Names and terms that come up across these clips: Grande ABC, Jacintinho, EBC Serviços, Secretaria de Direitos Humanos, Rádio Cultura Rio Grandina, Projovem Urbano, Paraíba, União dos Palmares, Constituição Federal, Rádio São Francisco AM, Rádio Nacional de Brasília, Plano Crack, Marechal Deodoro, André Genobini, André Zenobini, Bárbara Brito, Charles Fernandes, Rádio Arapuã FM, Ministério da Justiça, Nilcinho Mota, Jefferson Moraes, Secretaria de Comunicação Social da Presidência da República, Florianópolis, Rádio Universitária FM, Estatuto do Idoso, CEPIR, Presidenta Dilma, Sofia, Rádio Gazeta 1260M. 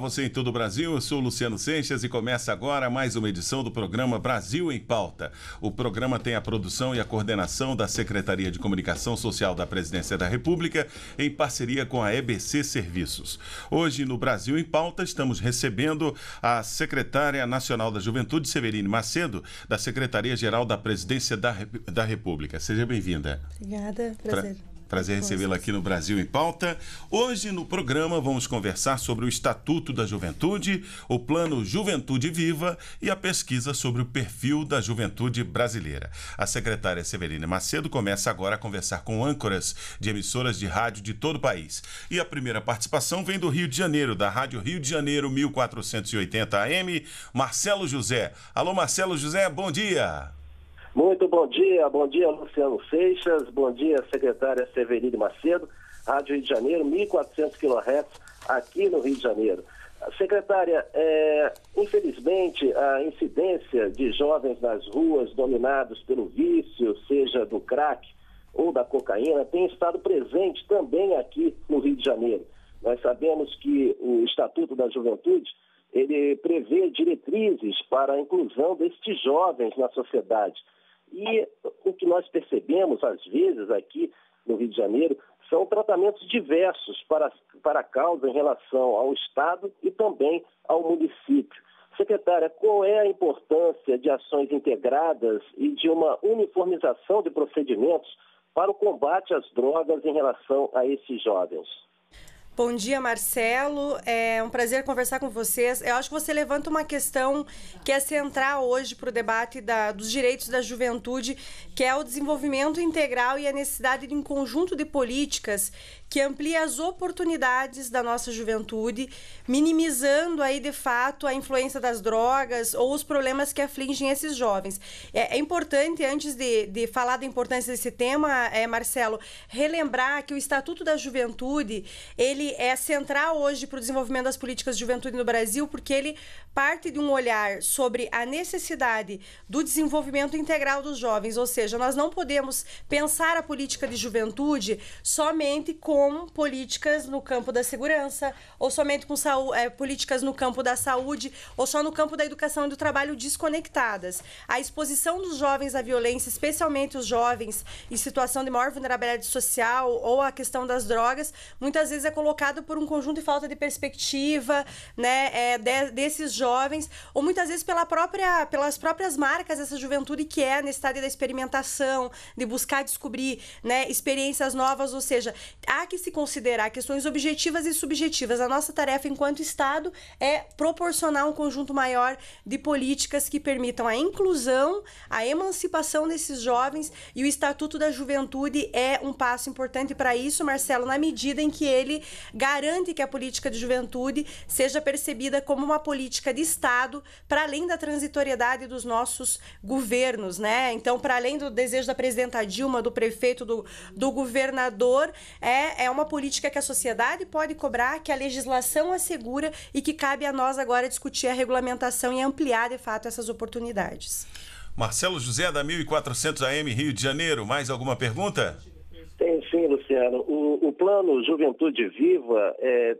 você em todo o Brasil, eu sou o Luciano Seixas e começa agora mais uma edição do programa Brasil em Pauta. O programa tem a produção e a coordenação da Secretaria de Comunicação Social da Presidência da República, em parceria com a EBC Serviços. Hoje, no Brasil em Pauta, estamos recebendo a Secretária Nacional da Juventude, Severine Macedo, da Secretaria-Geral da Presidência da República. Seja bem-vinda. Obrigada, prazer. Prazer recebê-la aqui no Brasil em Pauta. Hoje no programa vamos conversar sobre o Estatuto da Juventude, o Plano Juventude Viva e a pesquisa sobre o perfil da juventude brasileira. A secretária Severine Macedo começa agora a conversar com âncoras de emissoras de rádio de todo o país. E a primeira participação vem do Rio de Janeiro, da Rádio Rio de Janeiro 1480 AM, Marcelo José. Alô, Marcelo José, bom dia! Muito bom dia Luciano Seixas, bom dia secretária Severine Macedo, Rádio Rio de Janeiro, 1.400 kHz aqui no Rio de Janeiro. Secretária, infelizmente a incidência de jovens nas ruas dominados pelo vício, seja do crack ou da cocaína, tem estado presente também aqui no Rio de Janeiro. Nós sabemos que o Estatuto da Juventude, ele prevê diretrizes para a inclusão destes jovens na sociedade. E o que nós percebemos, às vezes, aqui no Rio de Janeiro, são tratamentos diversos para a causa em relação ao Estado e também ao município. Secretária, qual é a importância de ações integradas e de uma uniformização de procedimentos para o combate às drogas em relação a esses jovens? Bom dia, Marcelo. É um prazer conversar com vocês. Eu acho que você levanta uma questão que é central hoje para o debate dos direitos da juventude, que é o desenvolvimento integral e a necessidade de um conjunto de políticas que amplie as oportunidades da nossa juventude, minimizando aí, de fato, a influência das drogas ou os problemas que afligem esses jovens. É importante, antes de falar da importância desse tema, Marcelo, relembrar que o Estatuto da Juventude, ele é central hoje para o desenvolvimento das políticas de juventude no Brasil, porque ele parte de um olhar sobre a necessidade do desenvolvimento integral dos jovens, ou seja, nós não podemos pensar a política de juventude somente com políticas no campo da segurança, ou somente com políticas no campo da saúde, ou só no campo da educação e do trabalho desconectadas. A exposição dos jovens à violência, especialmente os jovens em situação de maior vulnerabilidade social ou a questão das drogas, muitas vezes é colocado por um conjunto de falta de perspectiva, né, desses jovens, ou muitas vezes pelas próprias marcas dessa juventude, que é a necessidade da experimentação, de buscar descobrir, né, experiências novas, ou seja, há que se considerar questões objetivas e subjetivas. A nossa tarefa enquanto Estado é proporcionar um conjunto maior de políticas que permitam a inclusão, a emancipação desses jovens, e o Estatuto da Juventude é um passo importante para isso, Marcelo, na medida em que ele garante que a política de juventude seja percebida como uma política de Estado, para além da transitoriedade dos nossos governos, né? Então, para além do desejo da presidenta Dilma, do prefeito, do governador, é uma política que a sociedade pode cobrar, que a legislação assegura e que cabe a nós agora discutir a regulamentação e ampliar, de fato, essas oportunidades. Marcelo José, da 1400 AM, Rio de Janeiro, mais alguma pergunta? Sim, Luciano. O Plano Juventude Viva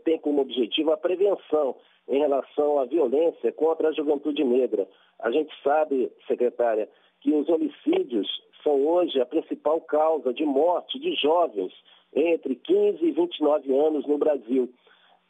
tem como objetivo a prevenção em relação à violência contra a juventude negra. A gente sabe, secretária, que os homicídios são hoje a principal causa de morte de jovens entre 15 e 29 anos no Brasil.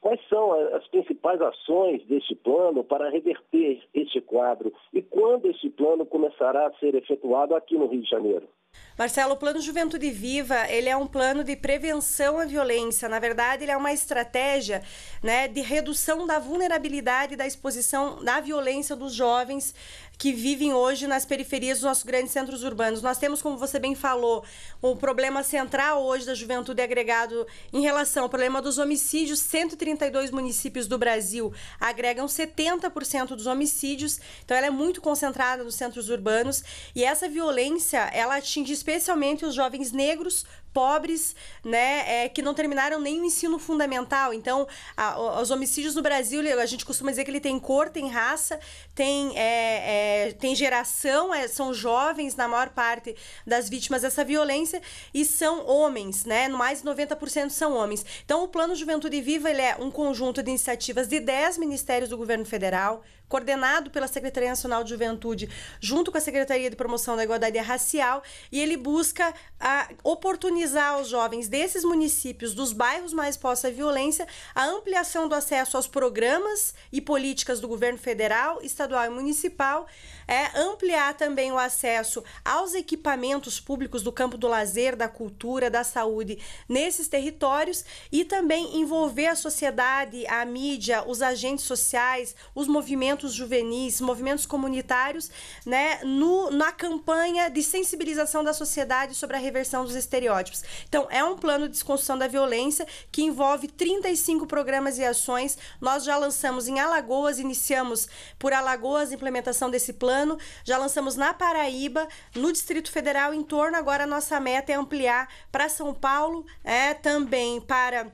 Quais são as principais ações deste plano para reverter este quadro? E quando este plano começará a ser efetuado aqui no Rio de Janeiro? Marcelo, o Plano Juventude Viva, ele é um plano de prevenção à violência. Na verdade, ele é uma estratégia, né, de redução da vulnerabilidade da exposição da violência dos jovens que vivem hoje nas periferias dos nossos grandes centros urbanos. Nós temos, como você bem falou, o problema central hoje da juventude agregado em relação ao problema dos homicídios. 132 municípios do Brasil agregam 70% dos homicídios, então ela é muito concentrada nos centros urbanos, e essa violência, ela atinge especialmente os jovens negros, pobres, né, que não terminaram nem o ensino fundamental. Então, os homicídios no Brasil, a gente costuma dizer que ele tem cor, tem raça, tem geração, são jovens na maior parte das vítimas dessa violência e são homens, né, mais de 90% são homens. Então, o Plano Juventude Viva ele é um conjunto de iniciativas de 10 ministérios do governo federal, coordenado pela Secretaria Nacional de Juventude, junto com a Secretaria de Promoção da Igualdade Racial, e ele busca oportunizar aos jovens desses municípios, dos bairros mais postos à violência, a ampliação do acesso aos programas e políticas do governo federal, estadual e municipal, ampliar também o acesso aos equipamentos públicos do campo do lazer, da cultura, da saúde nesses territórios e também envolver a sociedade, a mídia, os agentes sociais, os movimentos juvenis, movimentos comunitários, né, na campanha de sensibilização da sociedade sobre a reversão dos estereótipos. Então, é um plano de desconstrução da violência que envolve 35 programas e ações. Nós já lançamos em Alagoas, iniciamos por Alagoas a implementação desse plano, já lançamos na Paraíba, no Distrito Federal, em torno agora a nossa meta é ampliar para São Paulo, também para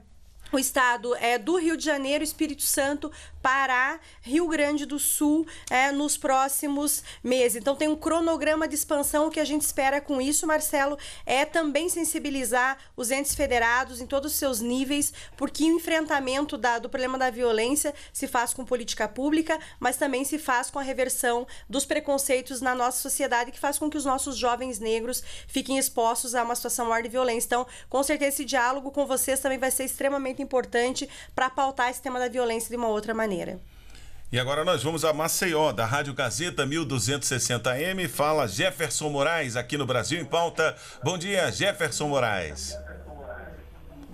o estado do Rio de Janeiro, Espírito Santo, Pará, Rio Grande do Sul, nos próximos meses. Então, tem um cronograma de expansão. O que a gente espera com isso, Marcelo, é também sensibilizar os entes federados em todos os seus níveis, porque o enfrentamento do problema da violência se faz com política pública, mas também se faz com a reversão dos preconceitos na nossa sociedade, que faz com que os nossos jovens negros fiquem expostos a uma situação maior de violência. Então, com certeza, esse diálogo com vocês também vai ser extremamente importante para pautar esse tema da violência de uma outra maneira. E agora nós vamos a Maceió, da Rádio Gazeta 1260M, fala Jefferson Moraes aqui no Brasil em Pauta. Bom dia, Jefferson Moraes.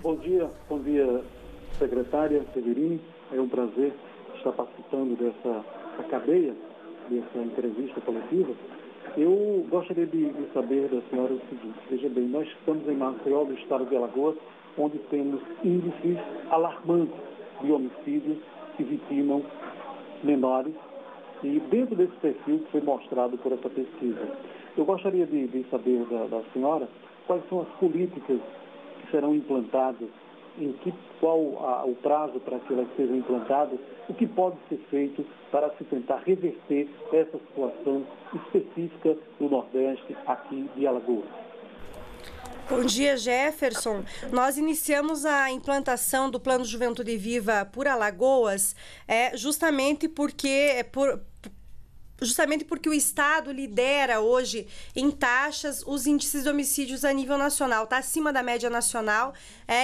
Bom dia, secretária Severine. É um prazer estar participando dessa cadeia, dessa entrevista coletiva. Eu gostaria de saber da senhora o seguinte, veja bem, nós estamos em Maceió, do estado de Alagoas, onde temos índices alarmantes de homicídios que vitimam menores e dentro desse perfil que foi mostrado por essa pesquisa. Eu gostaria de saber da senhora quais são as políticas que serão implantadas, qual o prazo para que elas sejam implantadas, o que pode ser feito para se tentar reverter essa situação específica do Nordeste aqui de Alagoas. Bom dia, Jefferson. Nós iniciamos a implantação do Plano Juventude Viva por Alagoas justamente porque... Justamente porque o Estado lidera hoje em taxas os índices de homicídios a nível nacional, está acima da média nacional.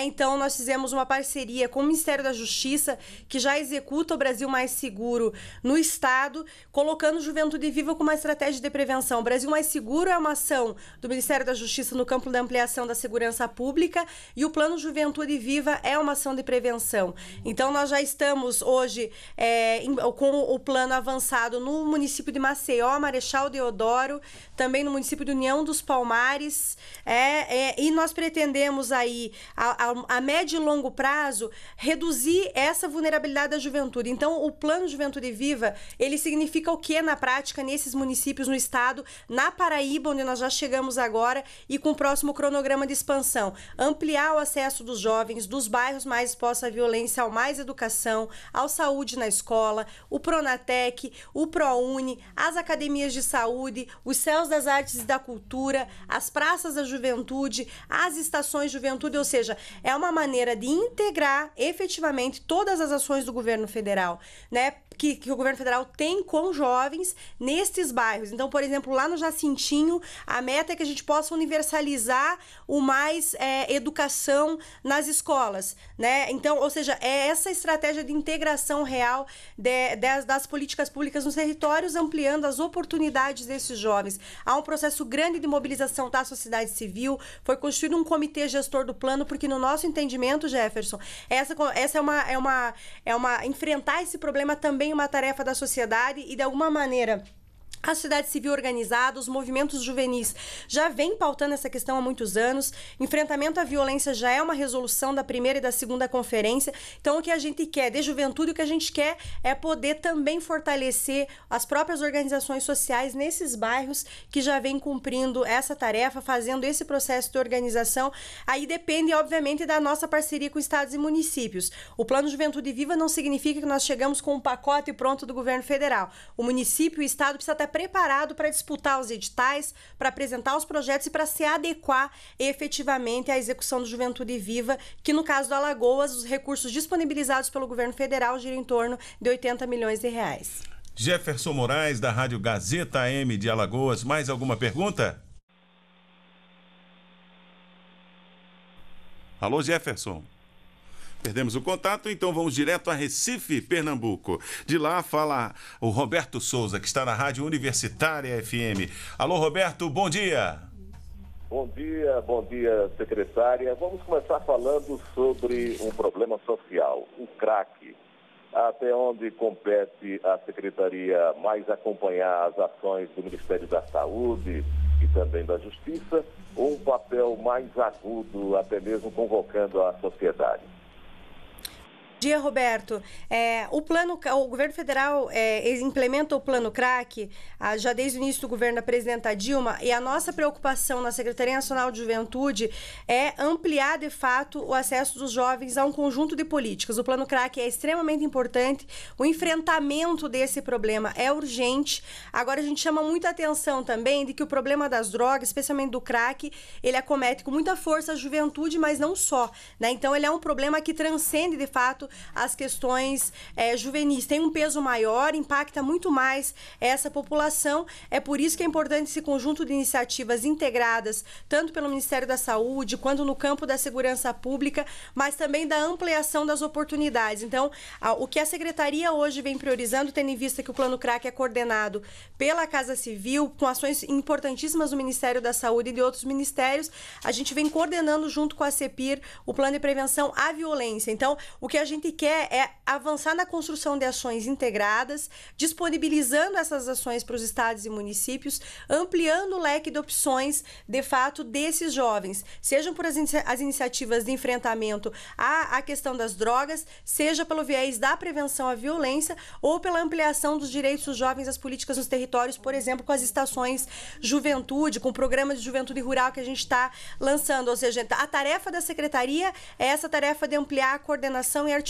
Então, nós fizemos uma parceria com o Ministério da Justiça, que já executa o Brasil Mais Seguro no Estado, colocando Juventude Viva como uma estratégia de prevenção. O Brasil Mais Seguro é uma ação do Ministério da Justiça no campo da ampliação da segurança pública e o Plano Juventude Viva é uma ação de prevenção. Então, nós já estamos hoje com o plano avançado no município de Maceió, Marechal Deodoro, também no município de União dos Palmares, e nós pretendemos aí, a médio e longo prazo, reduzir essa vulnerabilidade da juventude. Então, o Plano Juventude Viva, ele significa o que na prática nesses municípios no estado, na Paraíba, onde nós já chegamos agora, e com o próximo cronograma de expansão. Ampliar o acesso dos jovens, dos bairros mais expostos à violência, ao mais educação, ao saúde na escola, o Pronatec, o ProUni, as academias de saúde, os céus das artes e da cultura, as praças da juventude, as estações de juventude, ou seja, é uma maneira de integrar efetivamente todas as ações do governo federal, né? Que o governo federal tem com jovens nestes bairros. Então, por exemplo, lá no Jacintinho, a meta é que a gente possa universalizar o mais educação nas escolas, né? Então, ou seja, é essa estratégia de integração real das políticas públicas nos territórios, ampliando as oportunidades desses jovens. Há um processo grande de mobilização da sociedade civil, foi constituído um comitê gestor do plano, porque no nosso entendimento, Jefferson, enfrentar esse problema também uma tarefa da sociedade e, de alguma maneira, A sociedade civil organizada, os movimentos juvenis já vem pautando essa questão há muitos anos. Enfrentamento à violência já é uma resolução da primeira e da segunda conferência. Então, o que a gente quer de juventude, o que a gente quer é poder também fortalecer as próprias organizações sociais nesses bairros que já vem cumprindo essa tarefa, fazendo esse processo de organização. Aí depende, obviamente, da nossa parceria com estados e municípios. O Plano Juventude Viva não significa que nós chegamos com um pacote pronto do governo federal. O município e o estado precisam estar preparado para disputar os editais, para apresentar os projetos e para se adequar efetivamente à execução do Juventude Viva, que no caso do Alagoas, os recursos disponibilizados pelo governo federal giram em torno de 80 milhões de reais. Jefferson Moraes, da Rádio Gazeta AM de Alagoas, mais alguma pergunta? Alô, Jefferson? Perdemos o contato, então vamos direto a Recife, Pernambuco. De lá fala o Roberto Souza, que está na Rádio Universitária FM. Alô, Roberto, bom dia. Bom dia, secretária. Vamos começar falando sobre um problema social, o crack. Até onde compete a secretaria mais acompanhar as ações do Ministério da Saúde e também da Justiça, ou um papel mais agudo, até mesmo convocando a sociedade? Bom dia, Roberto. O governo federal implementa o Plano Crack já desde o início do governo da presidenta Dilma, e a nossa preocupação na Secretaria Nacional de Juventude é ampliar, de fato, o acesso dos jovens a um conjunto de políticas. O Plano Crack é extremamente importante, o enfrentamento desse problema é urgente. Agora, a gente chama muita atenção também de que o problema das drogas, especialmente do crack, ele acomete com muita força a juventude, mas não só, né? Então, ele é um problema que transcende, de fato, as questões juvenis, tem um peso maior, impacta muito mais essa população. É por isso que é importante esse conjunto de iniciativas integradas, tanto pelo Ministério da Saúde, quanto no campo da segurança pública, mas também da ampliação das oportunidades. Então, o que a Secretaria hoje vem priorizando, tendo em vista que o Plano Crack é coordenado pela Casa Civil, com ações importantíssimas do Ministério da Saúde e de outros ministérios, a gente vem coordenando junto com a CEPIR o Plano de Prevenção à Violência. Então, o que a gente quer é avançar na construção de ações integradas, disponibilizando essas ações para os estados e municípios, ampliando o leque de opções, de fato, desses jovens, sejam por as iniciativas de enfrentamento à questão das drogas, seja pelo viés da prevenção à violência ou pela ampliação dos direitos dos jovens às políticas nos territórios, por exemplo, com as estações juventude, com o programa de juventude rural que a gente está lançando. Ou seja, a tarefa da secretaria é essa tarefa de ampliar a coordenação e articulação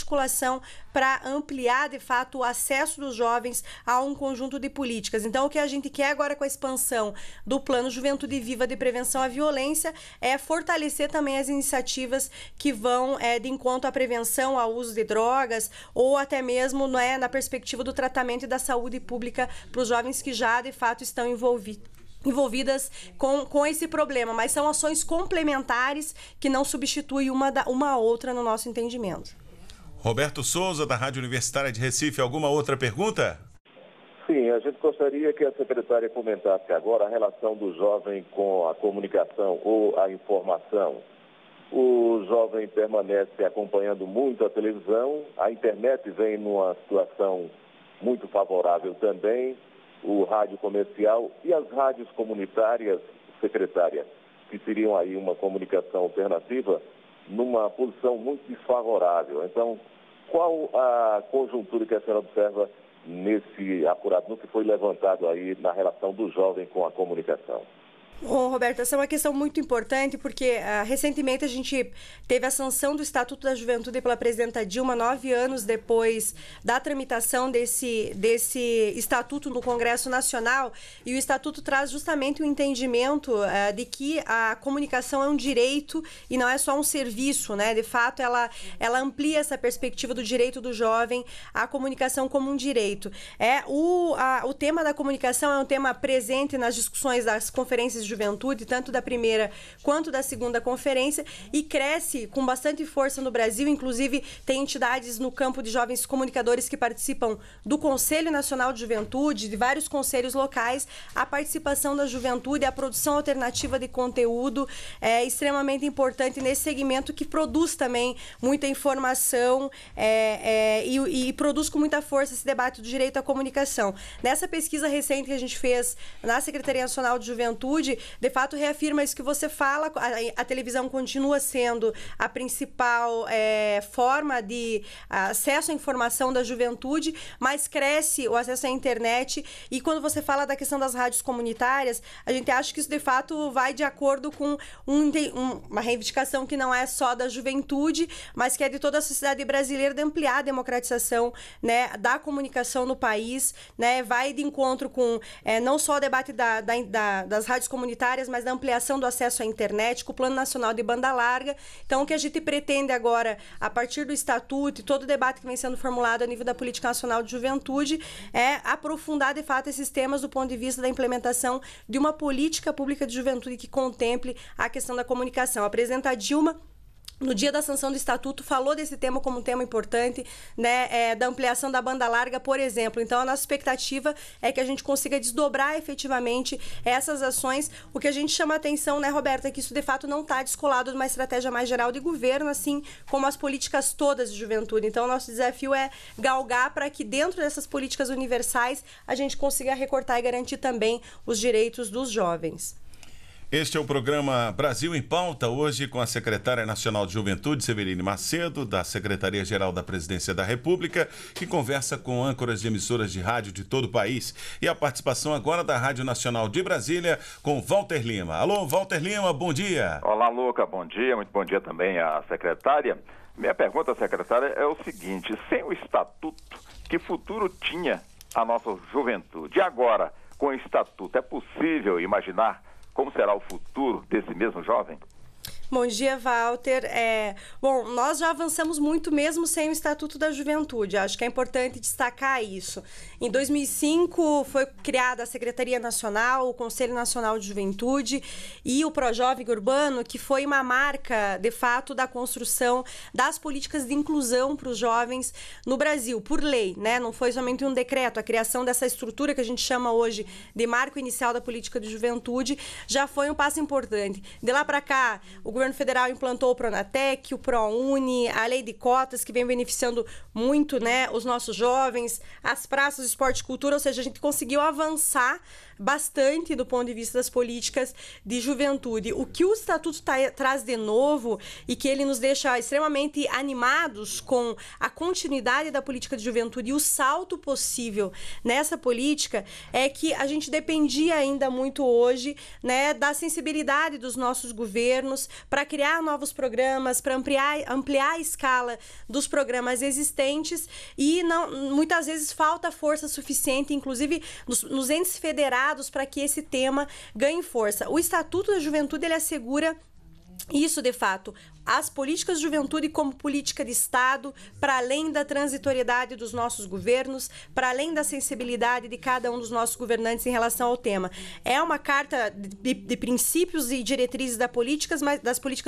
para ampliar, de fato, o acesso dos jovens a um conjunto de políticas. Então, o que a gente quer agora com a expansão do Plano Juventude Viva de Prevenção à Violência é fortalecer também as iniciativas que vão de encontro à prevenção, ao uso de drogas, ou até mesmo na perspectiva do tratamento e da saúde pública para os jovens que já, de fato, estão envolvidas com esse problema. Mas são ações complementares que não substituem uma a outra no nosso entendimento. Roberto Souza, da Rádio Universitária de Recife, alguma outra pergunta? Sim, a gente gostaria que a secretária comentasse agora a relação do jovem com a comunicação ou a informação. O jovem permanece acompanhando muito a televisão, a internet vem numa situação muito favorável também, o rádio comercial e as rádios comunitárias, secretária, que seriam aí uma comunicação alternativa, numa posição muito desfavorável. Então, qual a conjuntura que a senhora observa nesse apurado, no que foi levantado aí na relação do jovem com a comunicação? Bom, Roberto, essa é uma questão muito importante, porque recentemente a gente teve a sanção do Estatuto da Juventude pela presidenta Dilma, 9 anos depois da tramitação desse Estatuto no Congresso Nacional, e o Estatuto traz justamente o entendimento de que a comunicação é um direito e não é só um serviço, né? De fato, ela amplia essa perspectiva do direito do jovem à comunicação como um direito. O tema da comunicação é um tema presente nas discussões das conferências Juventude, tanto da primeira quanto da segunda conferência, e cresce com bastante força no Brasil. Inclusive, tem entidades no campo de jovens comunicadores que participam do Conselho Nacional de Juventude, de vários conselhos locais. A participação da juventude, a produção alternativa de conteúdo é extremamente importante nesse segmento, que produz também muita informação e produz com muita força esse debate do direito à comunicação. Nessa pesquisa recente que a gente fez na Secretaria Nacional de Juventude, de fato reafirma isso que você fala. A televisão continua sendo a principal forma de acesso à informação da juventude, mas cresce o acesso à internet. E quando você fala da questão das rádios comunitárias, a gente acha que isso de fato vai de acordo com uma reivindicação que não é só da juventude, mas que é de toda a sociedade brasileira, de ampliar a democratização, né, da comunicação no país, né, vai de encontro com não só o debate das rádios comunitárias, mas da ampliação do acesso à internet, com o Plano Nacional de Banda Larga. Então, o que a gente pretende agora, a partir do Estatuto e todo o debate que vem sendo formulado a nível da Política Nacional de Juventude, é aprofundar, de fato, esses temas do ponto de vista da implementação de uma política pública de juventude que contemple a questão da comunicação. A Presidenta Dilma, no dia da sanção do Estatuto, falou desse tema como um tema importante, né, da ampliação da banda larga, por exemplo. Então, a nossa expectativa é que a gente consiga desdobrar efetivamente essas ações. O que a gente chama a atenção, né, Roberta, é que isso, de fato, não está descolado de uma estratégia mais geral de governo, assim como as políticas todas de juventude. Então, o nosso desafio é galgar para que, dentro dessas políticas universais, a gente consiga recortar e garantir também os direitos dos jovens. Este é o programa Brasil em Pauta, hoje com a secretária nacional de Juventude, Severine Macedo, da Secretaria-Geral da Presidência da República, que conversa com âncoras de emissoras de rádio de todo o país. E a participação agora da Rádio Nacional de Brasília, com Walter Lima. Alô, Walter Lima, bom dia. Olá, Luca, bom dia. Muito bom dia também à secretária. Minha pergunta, secretária, é o seguinte: sem o Estatuto, que futuro tinha a nossa juventude? Agora, com o Estatuto, é possível imaginar como será o futuro desse mesmo jovem? Bom dia, Walter. Bom, nós já avançamos muito mesmo sem o Estatuto da Juventude. Acho que é importante destacar isso. Em 2005 foi criada a Secretaria Nacional, o Conselho Nacional de Juventude e o Projovem Urbano, que foi uma marca, de fato, da construção das políticas de inclusão para os jovens no Brasil, por lei, né? Não foi somente um decreto. A criação dessa estrutura que a gente chama hoje de marco inicial da política de juventude já foi um passo importante. De lá para cá, o governo federal implantou o Pronatec, o ProUni, a lei de cotas, que vem beneficiando muito, né, os nossos jovens, as praças de esporte e cultura. Ou seja, a gente conseguiu avançar bastante do ponto de vista das políticas de juventude. O que o Estatuto traz de novo e que ele nos deixa extremamente animados com a continuidade da política de juventude e o salto possível nessa política é que a gente dependia ainda muito hoje, né, da sensibilidade dos nossos governos para criar novos programas, para ampliar a escala dos programas existentes, e não, muitas vezes falta força suficiente, inclusive nos entes federados, para que esse tema ganhe força. O Estatuto da Juventude, ele assegura isso, de fato. As políticas de juventude como política de Estado, para além da transitoriedade dos nossos governos, para além da sensibilidade de cada um dos nossos governantes em relação ao tema. É uma carta de princípios e diretrizes das políticas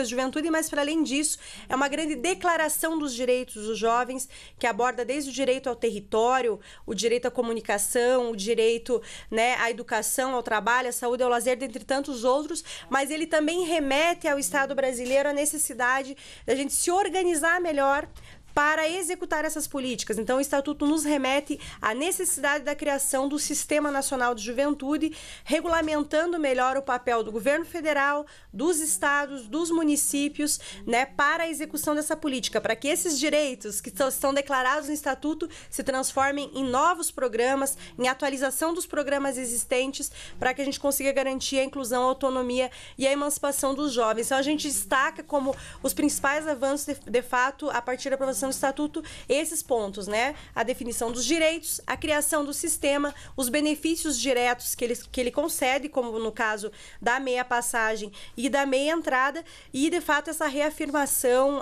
de juventude, mas, para além disso, é uma grande declaração dos direitos dos jovens, que aborda desde o direito ao território, o direito à comunicação, o direito, né, à educação, ao trabalho, à saúde, ao lazer, dentre tantos outros, mas ele também remete ao Estado brasileiro a necessidade da gente se organizar melhor para executar essas políticas. Então, o Estatuto nos remete à necessidade da criação do Sistema Nacional de Juventude, regulamentando melhor o papel do governo federal, dos estados, dos municípios, né, para a execução dessa política, para que esses direitos que estão declarados no Estatuto se transformem em novos programas, em atualização dos programas existentes, para que a gente consiga garantir a inclusão, a autonomia e a emancipação dos jovens. Então, a gente destaca como os principais avanços, de fato, a partir da aprovação disposição do Estatuto esses pontos, né? A definição dos direitos, a criação do sistema, os benefícios diretos que ele concede, como no caso da meia passagem e da meia entrada, e, de fato, essa reafirmação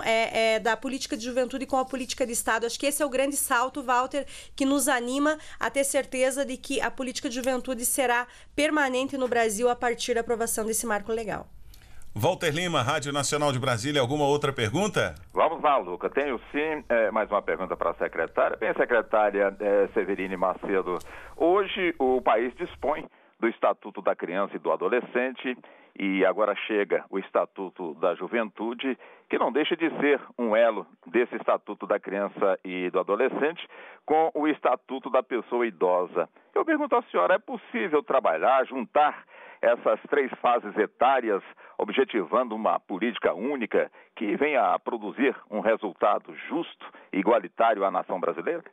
da política de juventude com a política de Estado. Acho que esse é o grande salto, Walter, que nos anima a ter certeza de que a política de juventude será permanente no Brasil a partir da aprovação desse marco legal. Walter Lima, Rádio Nacional de Brasília, alguma outra pergunta? Vamos lá, Luca. Tenho sim mais uma pergunta para a secretária. Bem, secretária Severine Macedo, hoje o país dispõe do Estatuto da Criança e do Adolescente e agora chega o Estatuto da Juventude, que não deixa de ser um elo desse Estatuto da Criança e do Adolescente com o Estatuto da Pessoa Idosa. Eu pergunto à senhora, é possível trabalhar, juntar essas três fases etárias, objetivando uma política única que venha a produzir um resultado justo e igualitário à nação brasileira?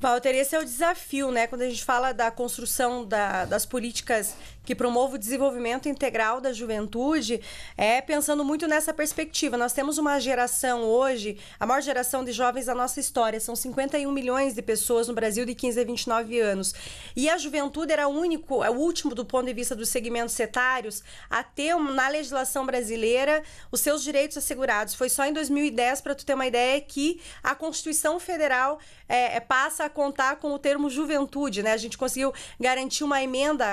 Walter, esse é o desafio, né? Quando a gente fala da construção das políticas que promovam o desenvolvimento integral da juventude, pensando muito nessa perspectiva. Nós temos uma geração hoje, a maior geração de jovens da nossa história, são 51 milhões de pessoas no Brasil de 15 a 29 anos. E a juventude era o último do ponto de vista dos segmentos etários a ter, na legislação brasileira, os seus direitos assegurados. Foi só em 2010, para tu ter uma ideia, que a Constituição Federal passa a contar com o termo juventude, né? A gente conseguiu garantir uma emenda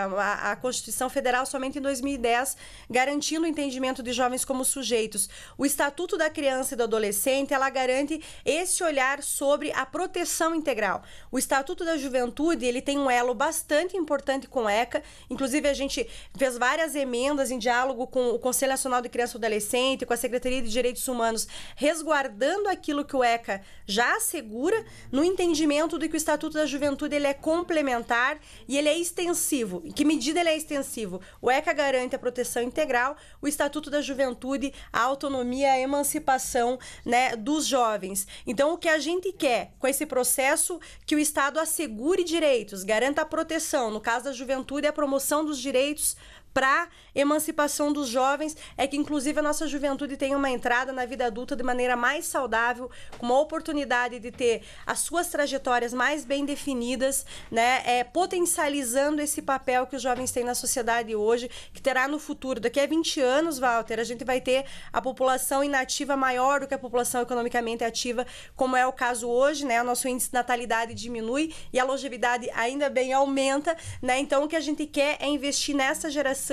à Constituição Federal somente em 2010, garantindo o entendimento de jovens como sujeitos. O Estatuto da Criança e do Adolescente, ela garante esse olhar sobre a proteção integral. O Estatuto da Juventude, ele tem um elo bastante importante com a ECA, inclusive a gente fez várias emendas em diálogo com o Conselho Nacional de Criança e Adolescente, com a Secretaria de Direitos Humanos, resguardando aquilo que o ECA já assegura, no entendimento de que o Estatuto da Juventude ele é complementar e ele é extensivo. Em que medida ele é extensivo? O ECA garante a proteção integral, o Estatuto da Juventude, a autonomia, a emancipação, né, dos jovens. Então, o que a gente quer com esse processo, que o Estado assegure direitos, garanta a proteção, no caso da juventude, a promoção dos direitos para emancipação dos jovens, é que inclusive a nossa juventude tenha uma entrada na vida adulta de maneira mais saudável, com uma oportunidade de ter as suas trajetórias mais bem definidas, né, potencializando esse papel que os jovens têm na sociedade hoje, que terá no futuro. Daqui a 20 anos, Walter, a gente vai ter a população inativa maior do que a população economicamente ativa, como é o caso hoje, né, o nosso índice de natalidade diminui e a longevidade ainda bem aumenta, né, então o que a gente quer é investir nessa geração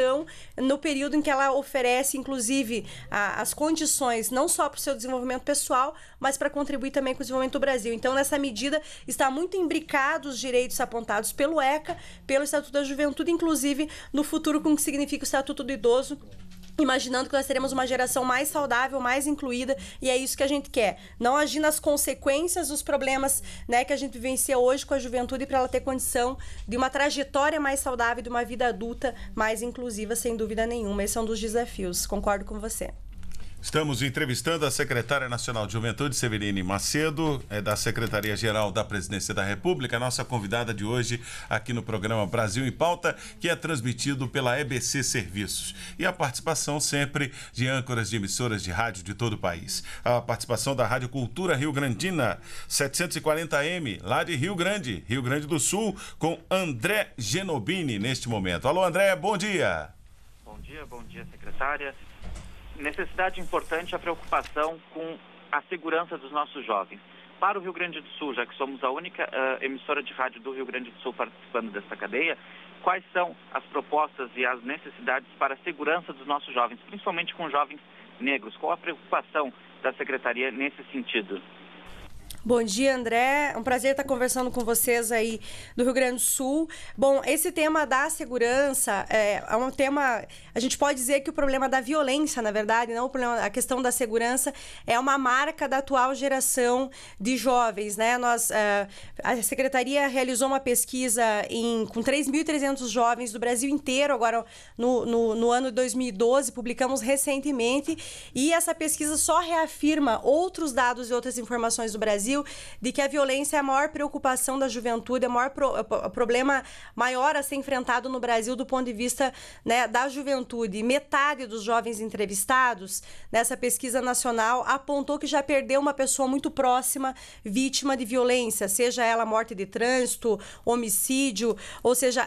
no período em que ela oferece, inclusive, as condições não só para o seu desenvolvimento pessoal, mas para contribuir também com o desenvolvimento do Brasil. Então, nessa medida, está muito imbricado os direitos apontados pelo ECA, pelo Estatuto da Juventude, inclusive no futuro com o que significa o Estatuto do Idoso, imaginando que nós teremos uma geração mais saudável, mais incluída, e é isso que a gente quer. Não agir nas consequências dos problemas, né, que a gente vivencia hoje com a juventude, para ela ter condição de uma trajetória mais saudável, de uma vida adulta mais inclusiva, sem dúvida nenhuma. Esse é um dos desafios, concordo com você. Estamos entrevistando a secretária nacional de Juventude, Severine Macedo, da Secretaria-Geral da Presidência da República, nossa convidada de hoje aqui no programa Brasil em Pauta, que é transmitido pela EBC Serviços. E a participação sempre de âncoras de emissoras de rádio de todo o país. A participação da Rádio Cultura Rio Grandina, 740M, lá de Rio Grande do Sul, com André Genobini neste momento. Alô, André, bom dia. Bom dia, secretária. Necessidade importante é a preocupação com a segurança dos nossos jovens. Para o Rio Grande do Sul, já que somos a única emissora de rádio do Rio Grande do Sul participando dessa cadeia, quais são as propostas e as necessidades para a segurança dos nossos jovens, principalmente com jovens negros? Qual a preocupação da Secretaria nesse sentido? Bom dia, André. É um prazer estar conversando com vocês aí do Rio Grande do Sul. Bom, esse tema da segurança é um tema... A gente pode dizer que o problema da violência, na verdade, não o problema, a questão da segurança é uma marca da atual geração de jovens, né? A Secretaria realizou uma pesquisa com 3.300 jovens do Brasil inteiro, agora no ano de 2012, publicamos recentemente, e essa pesquisa só reafirma outros dados e outras informações do Brasil, Brasil, de que a violência é a maior preocupação da juventude, é o maior problema maior a ser enfrentado no Brasil do ponto de vista, né, da juventude. E metade dos jovens entrevistados nessa pesquisa nacional apontou que já perdeu uma pessoa muito próxima vítima de violência, seja ela morte de trânsito, homicídio, ou seja,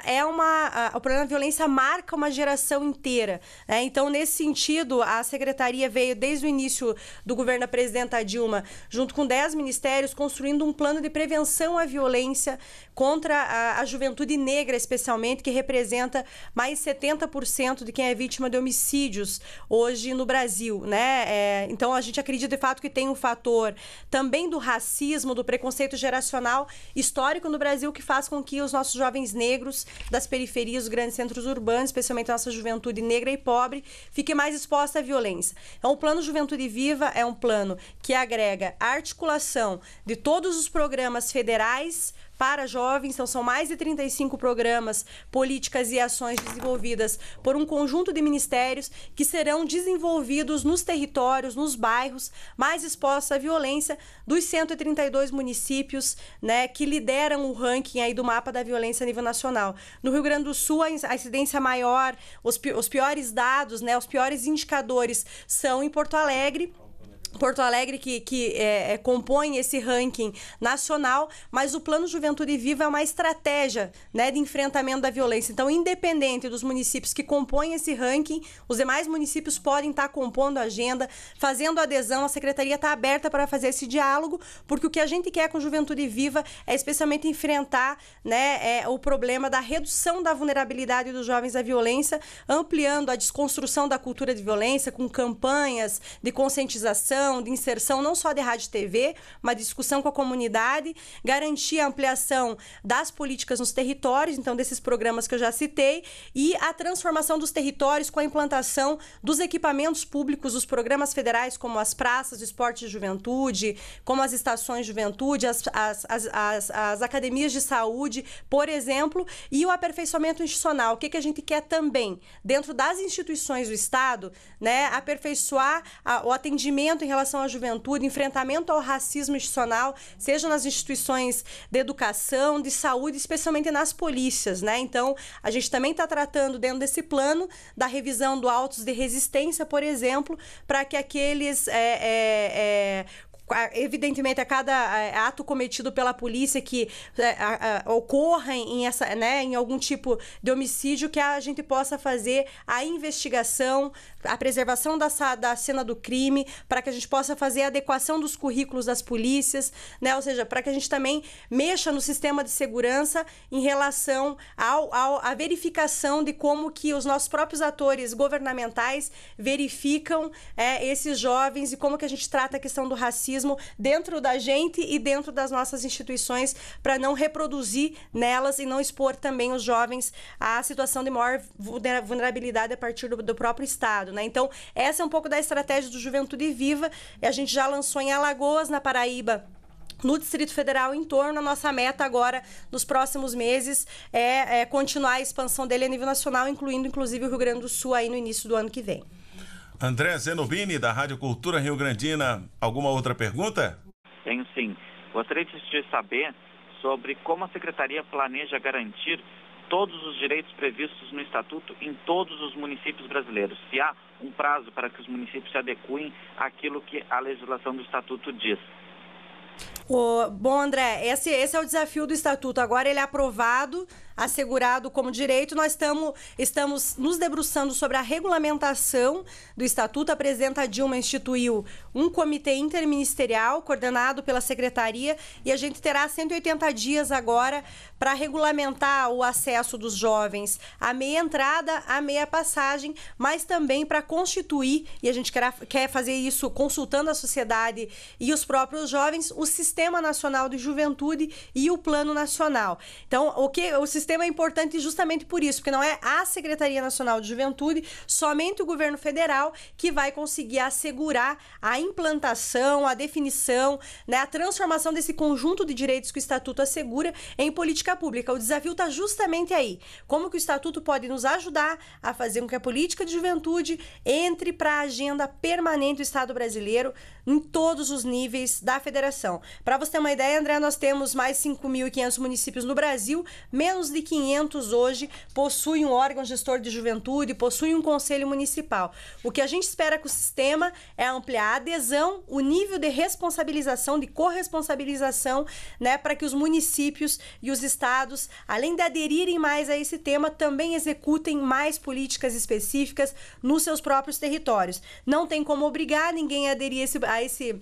o problema da violência marca uma geração inteira, né? Então, nesse sentido, a Secretaria veio desde o início do governo da Presidenta Dilma, junto com 10 ministérios, construindo um plano de prevenção à violência contra a juventude negra, especialmente, que representa mais 70% de quem é vítima de homicídios hoje no Brasil, né? Então, a gente acredita, de fato, que tem um fator também do racismo, do preconceito geracional histórico no Brasil, que faz com que os nossos jovens negros das periferias, dos grandes centros urbanos, especialmente a nossa juventude negra e pobre, fique mais exposta à violência. Então, o Plano Juventude Viva é um plano que agrega a articulação de todos os programas federais para jovens, então são mais de 35 programas, políticas e ações desenvolvidas por um conjunto de ministérios que serão desenvolvidos nos territórios, nos bairros mais expostos à violência dos 132 municípios, né, que lideram o ranking aí do mapa da violência a nível nacional. No Rio Grande do Sul, a incidência maior, os piores dados, né, os piores indicadores são em Porto Alegre, que compõe esse ranking nacional, mas o Plano Juventude Viva é uma estratégia, né, de enfrentamento da violência. Então, independente dos municípios que compõem esse ranking, os demais municípios podem estar compondo a agenda, fazendo adesão. A Secretaria está aberta para fazer esse diálogo, porque o que a gente quer com Juventude Viva é especialmente enfrentar, né, o problema da redução da vulnerabilidade dos jovens à violência, ampliando a desconstrução da cultura de violência com campanhas de conscientização, de inserção não só de rádio e TV, uma discussão com a comunidade, garantir a ampliação das políticas nos territórios, então desses programas que eu já citei, e a transformação dos territórios com a implantação dos equipamentos públicos, dos programas federais, como as praças de esporte de juventude, como as estações de juventude, as academias de saúde, por exemplo, e o aperfeiçoamento institucional. O que, que a gente quer também? Dentro das instituições do Estado, né, aperfeiçoar o atendimento em relação à juventude, enfrentamento ao racismo institucional, seja nas instituições de educação, de saúde, especialmente nas polícias, né? Então, a gente também está tratando dentro desse plano da revisão do autos de resistência, por exemplo, para que aqueles... evidentemente, a cada ato cometido pela polícia que ocorra em algum tipo de homicídio, que a gente possa fazer a investigação, a preservação da cena do crime, para que a gente possa fazer a adequação dos currículos das polícias, né? Ou seja, para que a gente também mexa no sistema de segurança em relação à verificação de como que os nossos próprios atores governamentais verificam esses jovens e como que a gente trata a questão do racismo dentro da gente e dentro das nossas instituições, para não reproduzir nelas e não expor também os jovens à situação de maior vulnerabilidade a partir do próprio Estado, né? Então, essa é um pouco da estratégia do Juventude Viva. A gente já lançou em Alagoas, na Paraíba, no Distrito Federal, em torno. A nossa meta agora, nos próximos meses, é continuar a expansão dele a nível nacional, incluindo, inclusive, o Rio Grande do Sul aí no início do ano que vem. André Zenobini, da Rádio Cultura Rio Grandina. Alguma outra pergunta? Tenho sim. Gostaria de saber sobre como a Secretaria planeja garantir todos os direitos previstos no Estatuto em todos os municípios brasileiros. Se há um prazo para que os municípios se adequem àquilo que a legislação do Estatuto diz. Bom, André, esse é o desafio do Estatuto. Agora ele é aprovado, assegurado como direito. Nós estamos nos debruçando sobre a regulamentação do Estatuto. A Presidenta Dilma instituiu um comitê interministerial coordenado pela Secretaria e a gente terá 180 dias agora para regulamentar o acesso dos jovens à meia entrada, à meia passagem, mas também para constituir, e a gente quer fazer isso consultando a sociedade e os próprios jovens, o Sistema Nacional de Juventude e o Plano Nacional. Então, o sistema esse tema é importante justamente por isso, porque não é a Secretaria Nacional de Juventude, somente o governo federal que vai conseguir assegurar a implantação, a definição, né, a transformação desse conjunto de direitos que o Estatuto assegura em política pública. O desafio está justamente aí. Como que o Estatuto pode nos ajudar a fazer com que a política de juventude entre para a agenda permanente do Estado brasileiro em todos os níveis da federação. Para você ter uma ideia, André, nós temos mais 5.500 municípios no Brasil, menos de 500 hoje possuem um órgão gestor de juventude, possuem um conselho municipal. O que a gente espera com o sistema é ampliar a adesão, o nível de responsabilização, de corresponsabilização, né, para que os municípios e os estados, além de aderirem mais a esse tema, também executem mais políticas específicas nos seus próprios territórios. Não tem como obrigar ninguém a aderir a esse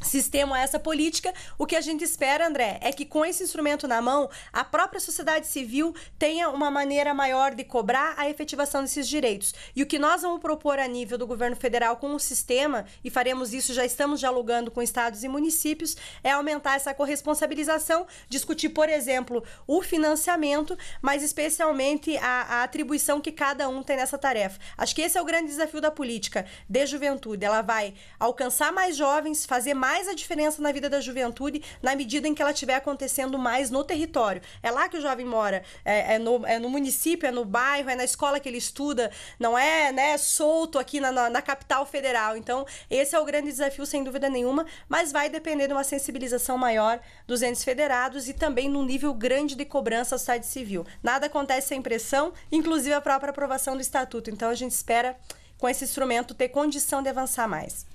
sistema, a essa política. O que a gente espera, André, é que com esse instrumento na mão, a própria sociedade civil tenha uma maneira maior de cobrar a efetivação desses direitos. E o que nós vamos propor a nível do governo federal com o sistema, e faremos isso, já estamos dialogando com estados e municípios, é aumentar essa corresponsabilização, discutir, por exemplo, o financiamento, mas especialmente a atribuição que cada um tem nessa tarefa. Acho que esse é o grande desafio da política de juventude. Ela vai alcançar mais jovens, fazer mais a diferença na vida da juventude na medida em que ela estiver acontecendo mais no território. É lá que o jovem mora, é no município, é no bairro, é na escola que ele estuda, não é, né, solto aqui na capital federal. Então, esse é o grande desafio, sem dúvida nenhuma, mas vai depender de uma sensibilização maior dos entes federados e também num nível grande de cobrança à sociedade civil. Nada acontece sem pressão, inclusive a própria aprovação do Estatuto. Então, a gente espera, com esse instrumento, ter condição de avançar mais.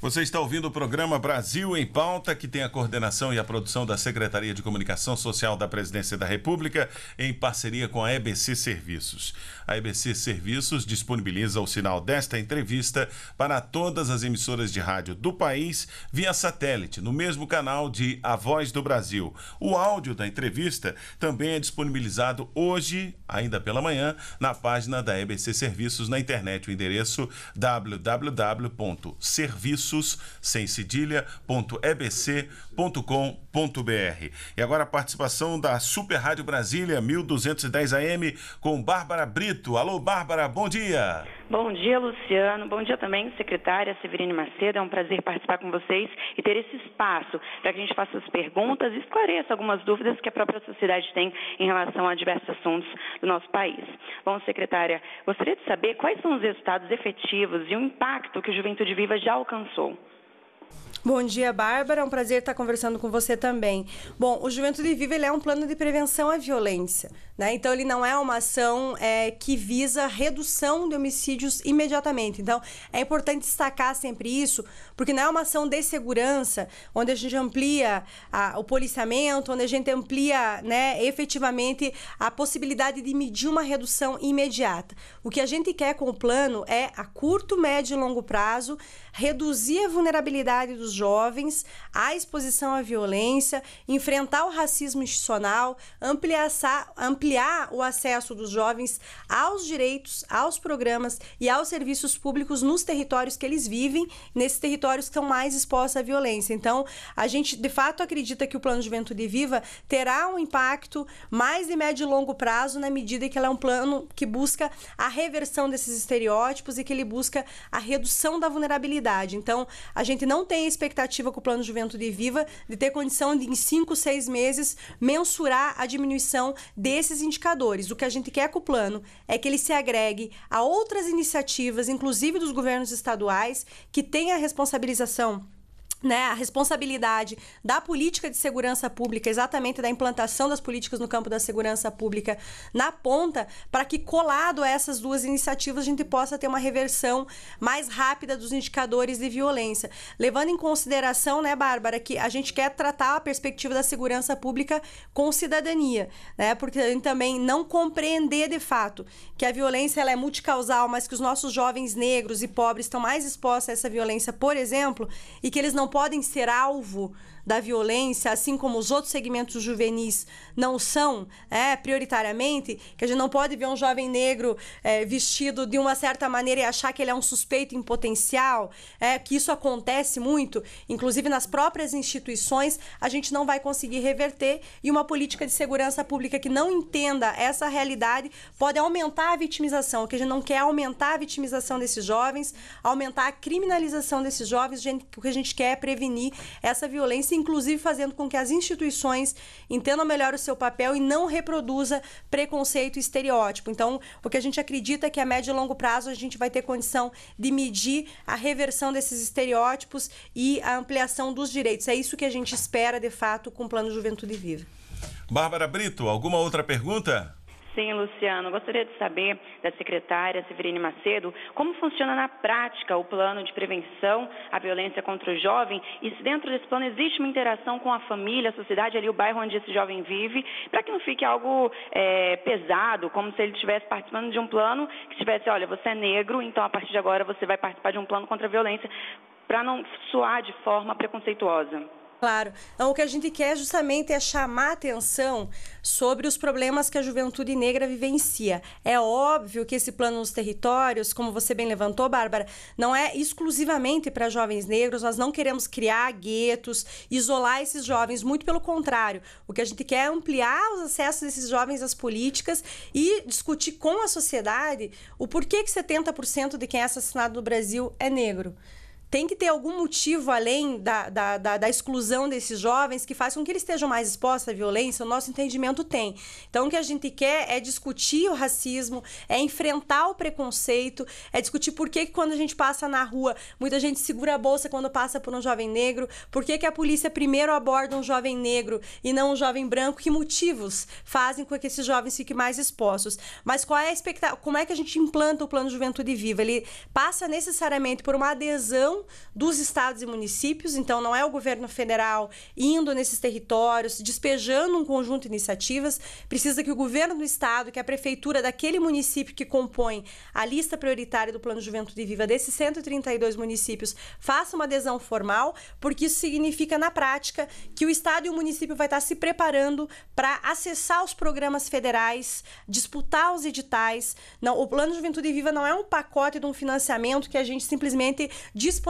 Você está ouvindo o programa Brasil em Pauta, que tem a coordenação e a produção da Secretaria de Comunicação Social da Presidência da República, em parceria com a EBC Serviços. A EBC Serviços disponibiliza o sinal desta entrevista para todas as emissoras de rádio do país via satélite, no mesmo canal de A Voz do Brasil. O áudio da entrevista também é disponibilizado hoje, ainda pela manhã, na página da EBC Serviços na internet, o endereço www.serviços.ebc.com.br. E agora a participação da Super Rádio Brasília 1210 AM com Bárbara Brito. Alô, Bárbara, bom dia. Bom dia, Luciano. Bom dia também, secretária Severine Macedo. É um prazer participar com vocês e ter esse espaço para que a gente faça as perguntas e esclareça algumas dúvidas que a própria sociedade tem em relação a diversos assuntos do nosso país. Bom, secretária, gostaria de saber quais são os resultados efetivos e o impacto que o Juventude Viva já alcançou. Bom dia, Bárbara. É um prazer estar conversando com você também. Bom, o Juventude Viva, ele é um plano de prevenção à violência, né? Então, ele não é uma ação que visa redução de homicídios imediatamente. Então, é importante destacar sempre isso, porque não é uma ação de segurança, onde a gente amplia o policiamento, onde a gente amplia, né, efetivamente a possibilidade de medir uma redução imediata. O que a gente quer com o plano é, a curto, médio e longo prazo, reduzir a vulnerabilidade dos jovens, a exposição à violência, enfrentar o racismo institucional, ampliar o acesso dos jovens aos direitos, aos programas e aos serviços públicos nos territórios que eles vivem, nesses territórios que são mais expostos à violência. Então, a gente, de fato, acredita que o Plano Juventude Viva terá um impacto mais de médio e longo prazo, na medida que ele é um plano que busca a reversão desses estereótipos e que ele busca a redução da vulnerabilidade. Então, a gente não tem expectativa com o Plano Juventude Viva de ter condição de, em 5, 6 meses, mensurar a diminuição desses indicadores. O que a gente quer com o plano é que ele se agregue a outras iniciativas, inclusive dos governos estaduais, que têm a responsabilização, né, a responsabilidade da política de segurança pública, exatamente da implantação das políticas no campo da segurança pública na ponta, para que, colado a essas duas iniciativas, a gente possa ter uma reversão mais rápida dos indicadores de violência. Levando em consideração, né, Bárbara, que a gente quer tratar a perspectiva da segurança pública com cidadania, né, porque a gente também não compreender, de fato, que a violência ela é multicausal, mas que os nossos jovens negros e pobres estão mais expostos a essa violência, por exemplo, e que eles não podem ser alvo da violência, assim como os outros segmentos juvenis não são, prioritariamente, que a gente não pode ver um jovem negro vestido de uma certa maneira e achar que ele é um suspeito em potencial, que isso acontece muito, inclusive nas próprias instituições, a gente não vai conseguir reverter, e uma política de segurança pública que não entenda essa realidade pode aumentar a vitimização, que a gente não quer aumentar a vitimização desses jovens, aumentar a criminalização desses jovens, o que a gente quer é prevenir essa violência, inclusive fazendo com que as instituições entendam melhor o seu papel e não reproduza preconceito e estereótipo. Então, o que a gente acredita é que a médio e longo prazo a gente vai ter condição de medir a reversão desses estereótipos e a ampliação dos direitos. É isso que a gente espera, de fato, com o Plano Juventude Viva. Bárbara Brito, alguma outra pergunta? Sim, Luciano. Gostaria de saber da secretária Severine Macedo como funciona na prática o plano de prevenção à violência contra o jovem e se dentro desse plano existe uma interação com a família, a sociedade, ali o bairro onde esse jovem vive, para que não fique algo pesado, como se ele estivesse participando de um plano que estivesse, olha, você é negro, então a partir de agora você vai participar de um plano contra a violência, para não soar de forma preconceituosa. Claro. Então, o que a gente quer justamente é chamar a atenção sobre os problemas que a juventude negra vivencia. É óbvio que esse plano nos territórios, como você bem levantou, Bárbara, não é exclusivamente para jovens negros, nós não queremos criar guetos, isolar esses jovens, muito pelo contrário. O que a gente quer é ampliar os acessos desses jovens às políticas e discutir com a sociedade o porquê que 70% de quem é assassinado no Brasil é negro. Tem que ter algum motivo além da exclusão desses jovens que faz com que eles estejam mais expostos à violência, o nosso entendimento tem. Então, o que a gente quer é discutir o racismo, é enfrentar o preconceito, é discutir por que quando a gente passa na rua, muita gente segura a bolsa quando passa por um jovem negro, por que a polícia primeiro aborda um jovem negro e não um jovem branco, que motivos fazem com que esses jovens fiquem mais expostos. Mas qual é a expectativa? Como é que a gente implanta o Plano Juventude Viva? Ele passa necessariamente por uma adesão dos estados e municípios, então não é o governo federal indo nesses territórios, despejando um conjunto de iniciativas, precisa que o governo do estado, que a prefeitura daquele município que compõe a lista prioritária do Plano Juventude Viva desses 132 municípios, faça uma adesão formal, porque isso significa na prática que o estado e o município vai estar se preparando para acessar os programas federais, disputar os editais. Não, o Plano Juventude Viva não é um pacote de um financiamento que a gente simplesmente disponibiliza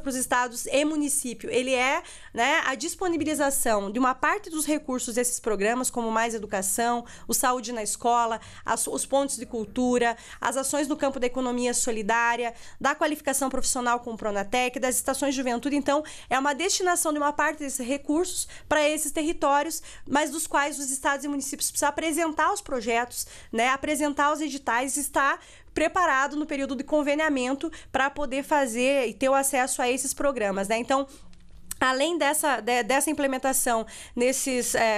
para os estados e município. Ele é, a disponibilização de uma parte dos recursos desses programas, como Mais Educação, o Saúde na Escola, os pontos de cultura, as ações no campo da economia solidária, da qualificação profissional com o Pronatec, das estações de juventude. Então, é uma destinação de uma parte desses recursos para esses territórios, mas dos quais os estados e municípios precisam apresentar os projetos, apresentar os editais, estar preparado no período de conveniamento para poder fazer e ter o acesso a esses programas, Então, além dessa implementação,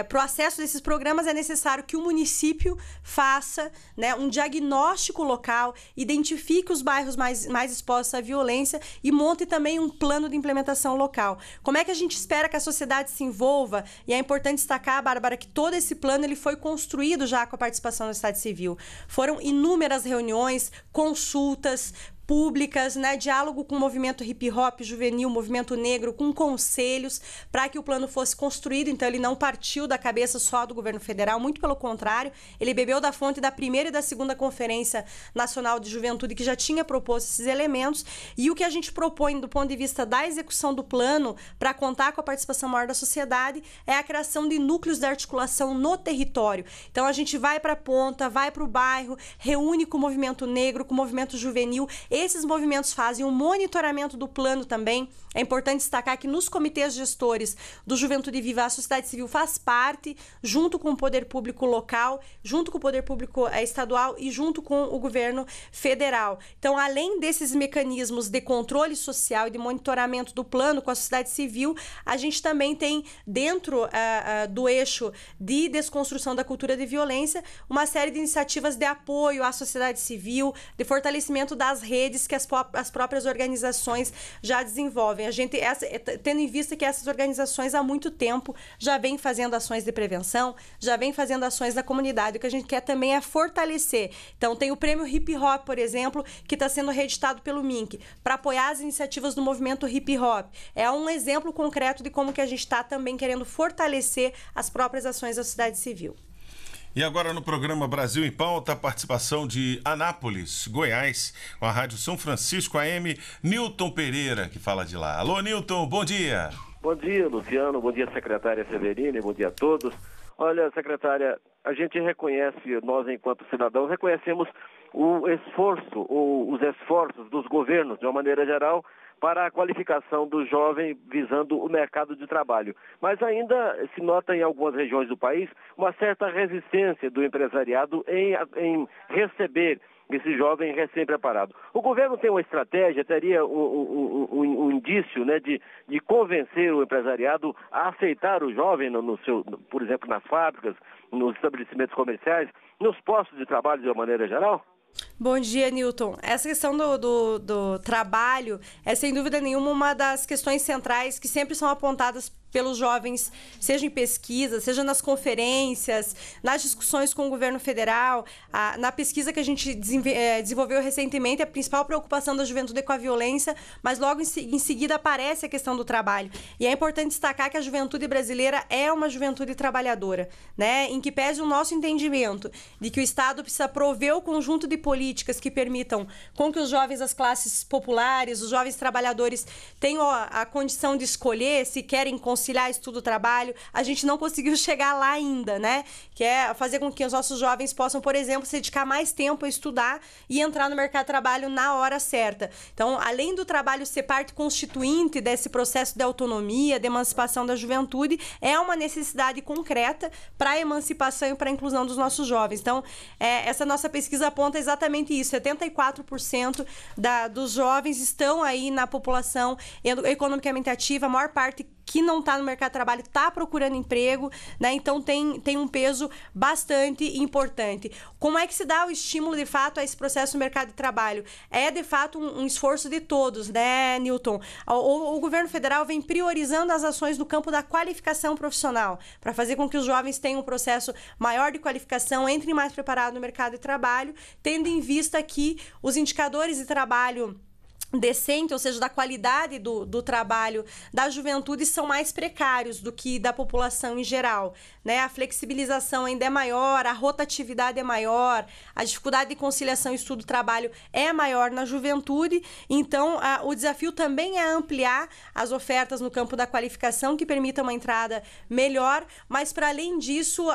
para o acesso desses programas, é necessário que o município faça um diagnóstico local, identifique os bairros mais expostos à violência e monte também um plano de implementação local. Como é que a gente espera que a sociedade se envolva? E é importante destacar, Bárbara, que todo esse plano ele foi construído já com a participação do Estado Civil. Foram inúmeras reuniões, consultas públicas, diálogo com o movimento hip-hop juvenil, movimento negro, com conselhos, para que o plano fosse construído. Então, ele não partiu da cabeça só do governo federal, muito pelo contrário, ele bebeu da fonte da primeira e da segunda Conferência Nacional de Juventude, que já tinha proposto esses elementos, e o que a gente propõe do ponto de vista da execução do plano, para contar com a participação maior da sociedade, é a criação de núcleos de articulação no território. Então, a gente vai para a ponta, vai para o bairro, reúne com o movimento negro, com o movimento juvenil. Esses movimentos fazem um monitoramento do plano também. É importante destacar que nos comitês gestores do Juventude Viva, a sociedade civil faz parte, junto com o poder público local, junto com o poder público estadual e junto com o governo federal. Então, além desses mecanismos de controle social e de monitoramento do plano com a sociedade civil, a gente também tem, dentro do eixo de desconstrução da cultura de violência, uma série de iniciativas de apoio à sociedade civil, de fortalecimento das redes, redes que as próprias organizações já desenvolvem. A gente, tendo em vista que essas organizações há muito tempo já vem fazendo ações de prevenção, já vem fazendo ações na comunidade. O que a gente quer também é fortalecer. Então, tem o prêmio Hip Hop, por exemplo, que está sendo reeditado pelo MINC, para apoiar as iniciativas do movimento Hip Hop. É um exemplo concreto de como que a gente está também querendo fortalecer as próprias ações da sociedade civil. E agora no programa Brasil em Pauta, a participação de Anápolis, Goiás, com a Rádio São Francisco AM, Nilton Pereira, que fala de lá. Alô, Nilton, bom dia. Bom dia, Luciano. Bom dia, secretária Severine. Bom dia a todos. Olha, secretária, a gente reconhece, nós enquanto cidadãos, reconhecemos o esforço, os esforços dos governos, de uma maneira geral, para a qualificação do jovem visando o mercado de trabalho. Mas ainda se nota em algumas regiões do país uma certa resistência do empresariado em receber esse jovem recém-preparado. O governo tem uma estratégia, teria um indício, né, de convencer o empresariado a aceitar o jovem, por exemplo, nas fábricas, nos estabelecimentos comerciais, nos postos de trabalho de uma maneira geral? Bom dia, Nilton. Essa questão do trabalho é, sem dúvida nenhuma, uma das questões centrais que sempre são apontadas pelos jovens, seja em pesquisa, seja nas conferências, nas discussões com o governo federal. Na pesquisa que a gente desenvolveu recentemente, a principal preocupação da juventude é com a violência, mas logo em seguida aparece a questão do trabalho. E é importante destacar que a juventude brasileira é uma juventude trabalhadora, né? Em que pese o nosso entendimento de que o Estado precisa prover o conjunto de políticas que permitam com que os jovens das classes populares, os jovens trabalhadores, tenham a condição de escolher se querem conciliar estudo e trabalho, a gente não conseguiu chegar lá ainda, né? Que é fazer com que os nossos jovens possam, por exemplo, se dedicar mais tempo a estudar e entrar no mercado de trabalho na hora certa. Então, além do trabalho ser parte constituinte desse processo de autonomia, de emancipação da juventude, é uma necessidade concreta para a emancipação e para a inclusão dos nossos jovens. Então, essa nossa pesquisa aponta exatamente isso. 74% dos jovens estão aí na população economicamente ativa, a maior parte que não está no mercado de trabalho, está procurando emprego, né? Então tem um peso bastante importante. Como é que se dá o estímulo, de fato, a esse processo no mercado de trabalho? É, de fato, um esforço de todos, né, Nilton? O governo federal vem priorizando as ações no campo da qualificação profissional, para fazer com que os jovens tenham um processo maior de qualificação, entrem mais preparados no mercado de trabalho, tendo em vista que os indicadores de trabalho decente, ou seja, da qualidade do trabalho da juventude, são mais precários do que da população em geral, né? A flexibilização ainda é maior, a rotatividade é maior, a dificuldade de conciliação estudo-trabalho é maior na juventude. Então, o desafio também é ampliar as ofertas no campo da qualificação, que permita uma entrada melhor, mas para além disso,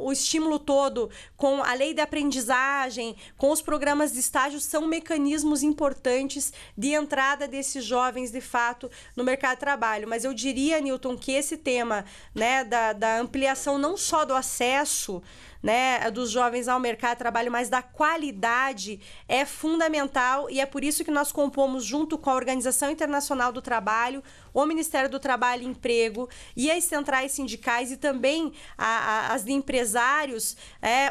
o estímulo todo com a lei de aprendizagem, com os programas de estágio, são mecanismos importantes de entrada desses jovens, de fato, no mercado de trabalho. Mas eu diria, Nilton, que esse tema, né, da ampliação não só do acesso, né, dos jovens ao mercado de trabalho, mas da qualidade, é fundamental, e é por isso que nós compomos, junto com a Organização Internacional do Trabalho, o Ministério do Trabalho e Emprego e as centrais sindicais, e também as de empresários,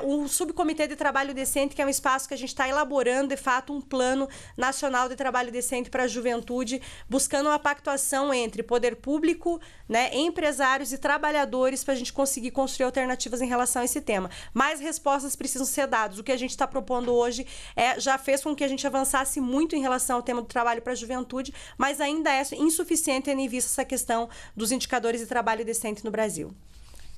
o Subcomitê de Trabalho Decente, que é um espaço que a gente está elaborando, de fato, um plano nacional de trabalho decente para a juventude, buscando uma pactuação entre poder público, né, empresários e trabalhadores, para a gente conseguir construir alternativas em relação a esse tema. Mais respostas precisam ser dadas. O que a gente está propondo hoje já fez com que a gente avançasse muito em relação ao tema do trabalho para a juventude, mas ainda é insuficiente, tendo em vista essa questão dos indicadores de trabalho decente no Brasil.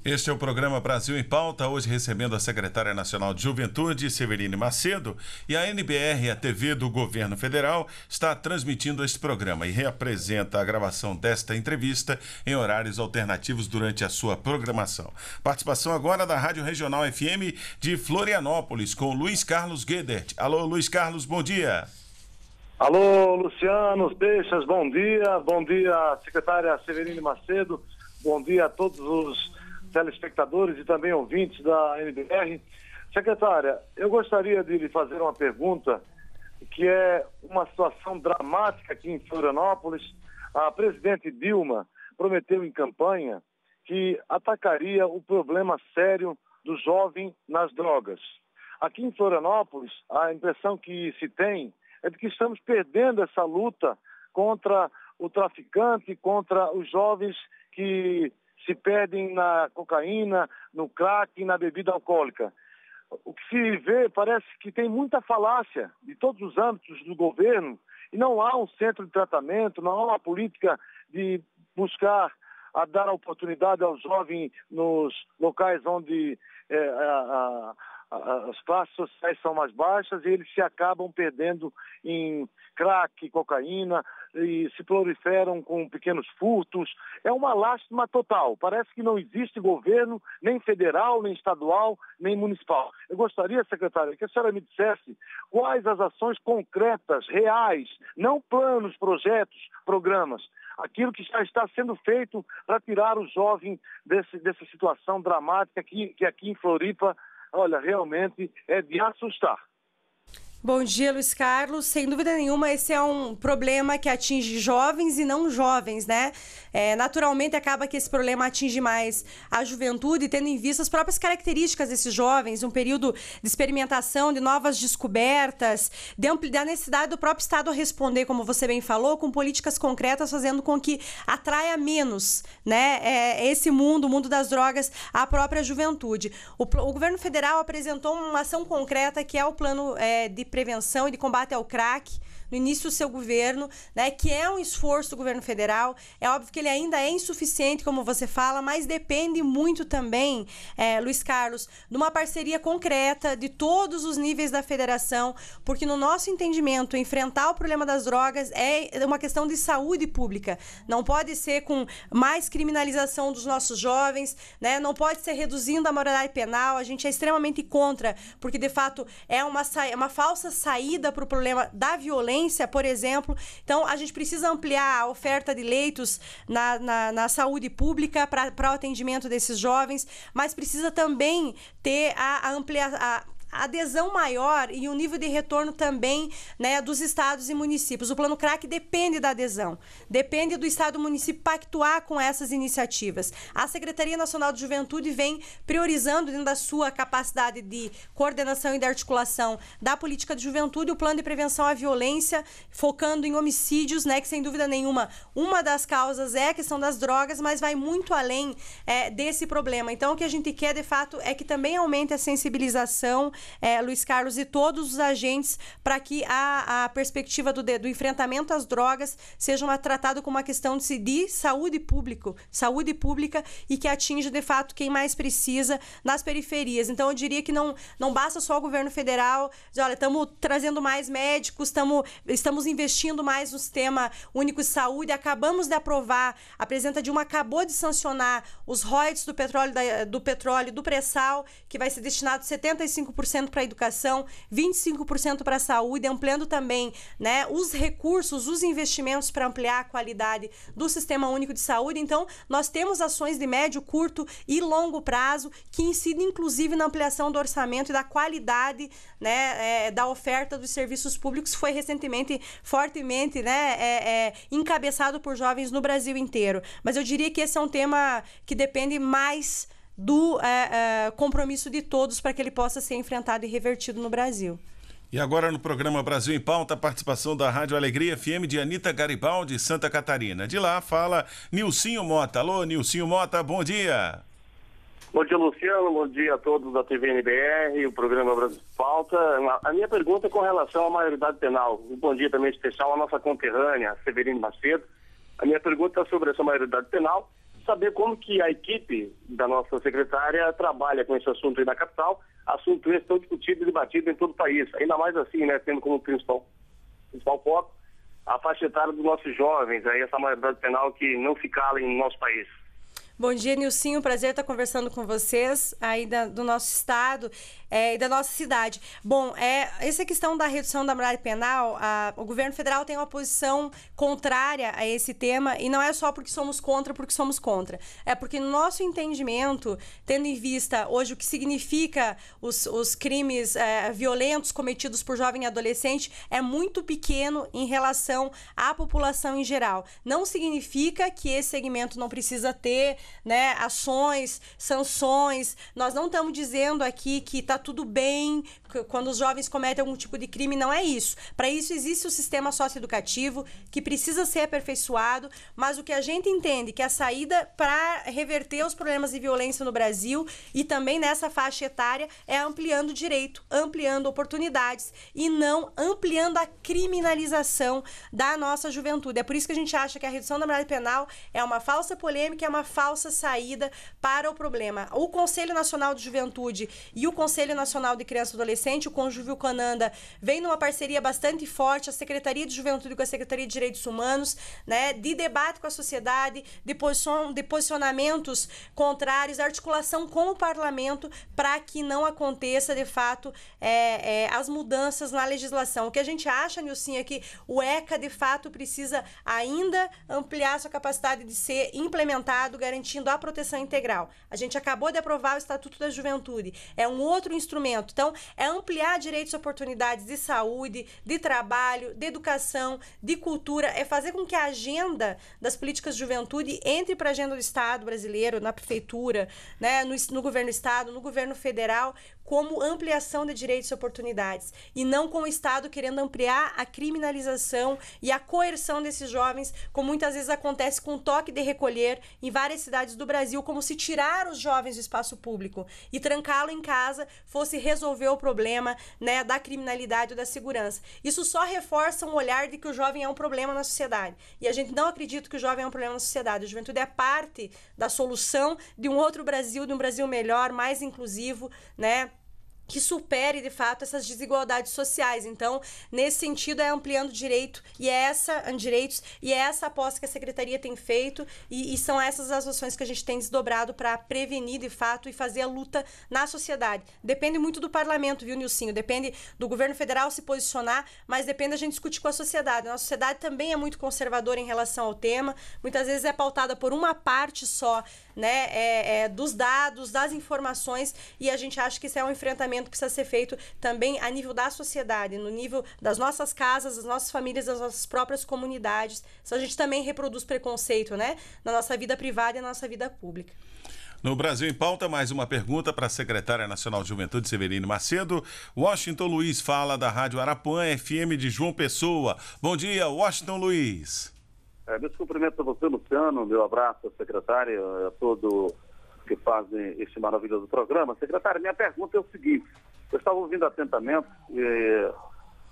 Este é o programa Brasil em Pauta, hoje recebendo a secretária nacional de Juventude, Severine Macedo, e a NBR, a TV do Governo Federal, está transmitindo este programa e reapresenta a gravação desta entrevista em horários alternativos durante a sua programação. Participação agora da Rádio Regional FM de Florianópolis, com Luiz Carlos Guedert. Alô, Luiz Carlos, bom dia. Alô, Luciano Seixas, bom dia. Bom dia, secretária Severine Macedo. Bom dia a todos os telespectadores e também ouvintes da NBR. Secretária, eu gostaria de lhe fazer uma pergunta, que é uma situação dramática aqui em Florianópolis. A presidente Dilma prometeu em campanha que atacaria o problema sério do jovem nas drogas. Aqui em Florianópolis, a impressão que se tem é de que estamos perdendo essa luta contra o traficante, contra os jovens que se perdem na cocaína, no crack, na bebida alcoólica. O que se vê, parece que tem muita falácia de todos os âmbitos do governo e não há um centro de tratamento, não há uma política de buscar a dar a oportunidade ao jovem nos locais onde as classes sociais são mais baixas e eles se acabam perdendo em crack, cocaína e se proliferam com pequenos furtos. É uma lástima total. Parece que não existe governo, nem federal, nem estadual, nem municipal. Eu gostaria, secretária, que a senhora me dissesse quais as ações concretas, reais, não planos, projetos, programas, aquilo que já está sendo feito para tirar o jovem dessa situação dramática que aqui em Floripa, olha, realmente é de assustar. Bom dia, Luiz Carlos. Sem dúvida nenhuma, esse é um problema que atinge jovens e não jovens, né? Naturalmente, acaba que esse problema atinge mais a juventude, tendo em vista as próprias características desses jovens, um período de experimentação, de novas descobertas, da necessidade do próprio Estado responder, como você bem falou, com políticas concretas, fazendo com que atraia menos, né? Esse mundo, o mundo das drogas, a própria juventude. O governo federal apresentou uma ação concreta, que é o plano de prevenção e de combate ao crack no início do seu governo, né, que é um esforço do governo federal. É óbvio que ele ainda é insuficiente, como você fala, mas depende muito também, Luiz Carlos, de uma parceria concreta de todos os níveis da federação, porque no nosso entendimento, enfrentar o problema das drogas é uma questão de saúde pública. Não pode ser com mais criminalização dos nossos jovens, né, não pode ser reduzindo a moralidade penal. A gente é extremamente contra, porque de fato é uma falsa saída para o problema da violência, por exemplo. Então, a gente precisa ampliar a oferta de leitos na saúde pública para o atendimento desses jovens, mas precisa também ter a adesão maior e um nível de retorno também, né, dos estados e municípios. O Plano Crack depende da adesão, depende do estado e do município pactuar com essas iniciativas. A Secretaria Nacional de Juventude vem priorizando, dentro da sua capacidade de coordenação e de articulação da política de juventude, o plano de prevenção à violência, focando em homicídios, né, que sem dúvida nenhuma uma das causas é a questão das drogas, mas vai muito além desse problema. Então, o que a gente quer, de fato, é que também aumente a sensibilização, Luiz Carlos, e todos os agentes, para que a perspectiva do enfrentamento às drogas seja tratada como uma questão de saúde pública, e que atinja, de fato, quem mais precisa nas periferias. Então, eu diria que não basta só o governo federal dizer, olha, estamos trazendo mais médicos, estamos investindo mais no sistema único de saúde, acabamos de aprovar, a Presidenta Dilma acabou de sancionar os royalties do petróleo, do pré-sal, que vai ser destinado 75% para a educação, 25% para a saúde, ampliando também, né, os recursos, os investimentos para ampliar a qualidade do Sistema Único de Saúde. Então, nós temos ações de médio, curto e longo prazo que incidem, inclusive, na ampliação do orçamento e da qualidade, né, da oferta dos serviços públicos, que foi recentemente, fortemente, né, encabeçado por jovens no Brasil inteiro. Mas eu diria que esse é um tema que depende mais do compromisso de todos, para que ele possa ser enfrentado e revertido no Brasil. E agora, no programa Brasil em Pauta, a participação da Rádio Alegria FM de Anita Garibaldi, Santa Catarina. De lá fala Nilcinho Mota. Alô, Nilcinho Mota, bom dia. Bom dia, Luciano, bom dia a todos da TV NBR, o programa Brasil em Pauta. A minha pergunta é com relação à maioridade penal. Um bom dia também especial à nossa conterrânea, Severine Macedo. A minha pergunta é sobre essa maioridade penal, saber como que a equipe da nossa secretária trabalha com esse assunto aí na capital, assunto esse tão discutido e debatido em todo o país, ainda mais assim, né, tendo como principal foco a faixa etária dos nossos jovens, aí essa maioridade penal que não se cala em nosso país. Bom dia, Nilcinho. Prazer estar conversando com vocês aí do nosso estado e da nossa cidade. Bom, essa questão da redução da moralidade penal, o governo federal tem uma posição contrária a esse tema, e não é só porque somos contra. É porque no nosso entendimento, tendo em vista hoje o que significa os crimes violentos cometidos por jovem e adolescente, é muito pequeno em relação à população em geral. Não significa que esse segmento não precisa ter né, ações, sanções. Nós não estamos dizendo aqui que está tudo bem quando os jovens cometem algum tipo de crime, não é isso. Para isso existe o sistema socioeducativo, que precisa ser aperfeiçoado, mas o que a gente entende que a saída para reverter os problemas de violência no Brasil e também nessa faixa etária é ampliando o direito, ampliando oportunidades e não ampliando a criminalização da nossa juventude. É por isso que a gente acha que a redução da maioridade penal é uma falsa polêmica, é uma falsa saída para o problema. O Conselho Nacional de Juventude e o Conselho Nacional de Criança e Adolescente, o Conjúvio Cananda, vem numa parceria bastante forte, a Secretaria de Juventude com a Secretaria de Direitos Humanos, né, de debate com a sociedade, de posicionamentos contrários, articulação com o parlamento para que não aconteça, de fato, as mudanças na legislação. O que a gente acha, Nilcinho, é que o ECA, de fato, precisa ainda ampliar sua capacidade de ser implementado, garantindo a proteção integral. A gente acabou de aprovar o Estatuto da Juventude. É um outro instrumento. Então, é ampliar direitos e oportunidades de saúde, de trabalho, de educação, de cultura. É fazer com que a agenda das políticas de juventude entre para a agenda do Estado brasileiro, na prefeitura, né, no governo do Estado, no governo federal, como ampliação de direitos e oportunidades. E não com o Estado querendo ampliar a criminalização e a coerção desses jovens, como muitas vezes acontece com o toque de recolher em várias cidades do Brasil, como se tirar os jovens do espaço público e trancá-lo em casa fosse resolver o problema, né, da criminalidade ou da segurança. Isso só reforça um olhar de que o jovem é um problema na sociedade. E a gente não acredita que o jovem é um problema na sociedade. A juventude é parte da solução de um outro Brasil, de um Brasil melhor, mais inclusivo, né, que supere, de fato, essas desigualdades sociais. Então, nesse sentido, é ampliando direitos e é essa aposta que a Secretaria tem feito e são essas as ações que a gente tem desdobrado para prevenir, de fato, e fazer a luta na sociedade. Depende muito do parlamento, viu, Nilcinho? Depende do governo federal se posicionar, mas depende da gente discutir com a sociedade. A nossa sociedade também é muito conservadora em relação ao tema, muitas vezes é pautada por uma parte só, né, dos dados, das informações, e a gente acha que isso é um enfrentamento que precisa ser feito também a nível da sociedade, no nível das nossas casas, das nossas famílias, das nossas próprias comunidades. Isso a gente também reproduz preconceito, né, na nossa vida privada e na nossa vida pública. No Brasil em Pauta, mais uma pergunta para a secretária nacional de Juventude, Severine Macedo. Washington Luiz fala da Rádio Arapuã FM de João Pessoa. Bom dia, Washington Luiz. Meus cumprimentos a você, Luciano, meu abraço à secretária, a todo que fazem este maravilhoso programa. Secretária, minha pergunta é o seguinte: eu estava ouvindo atentamente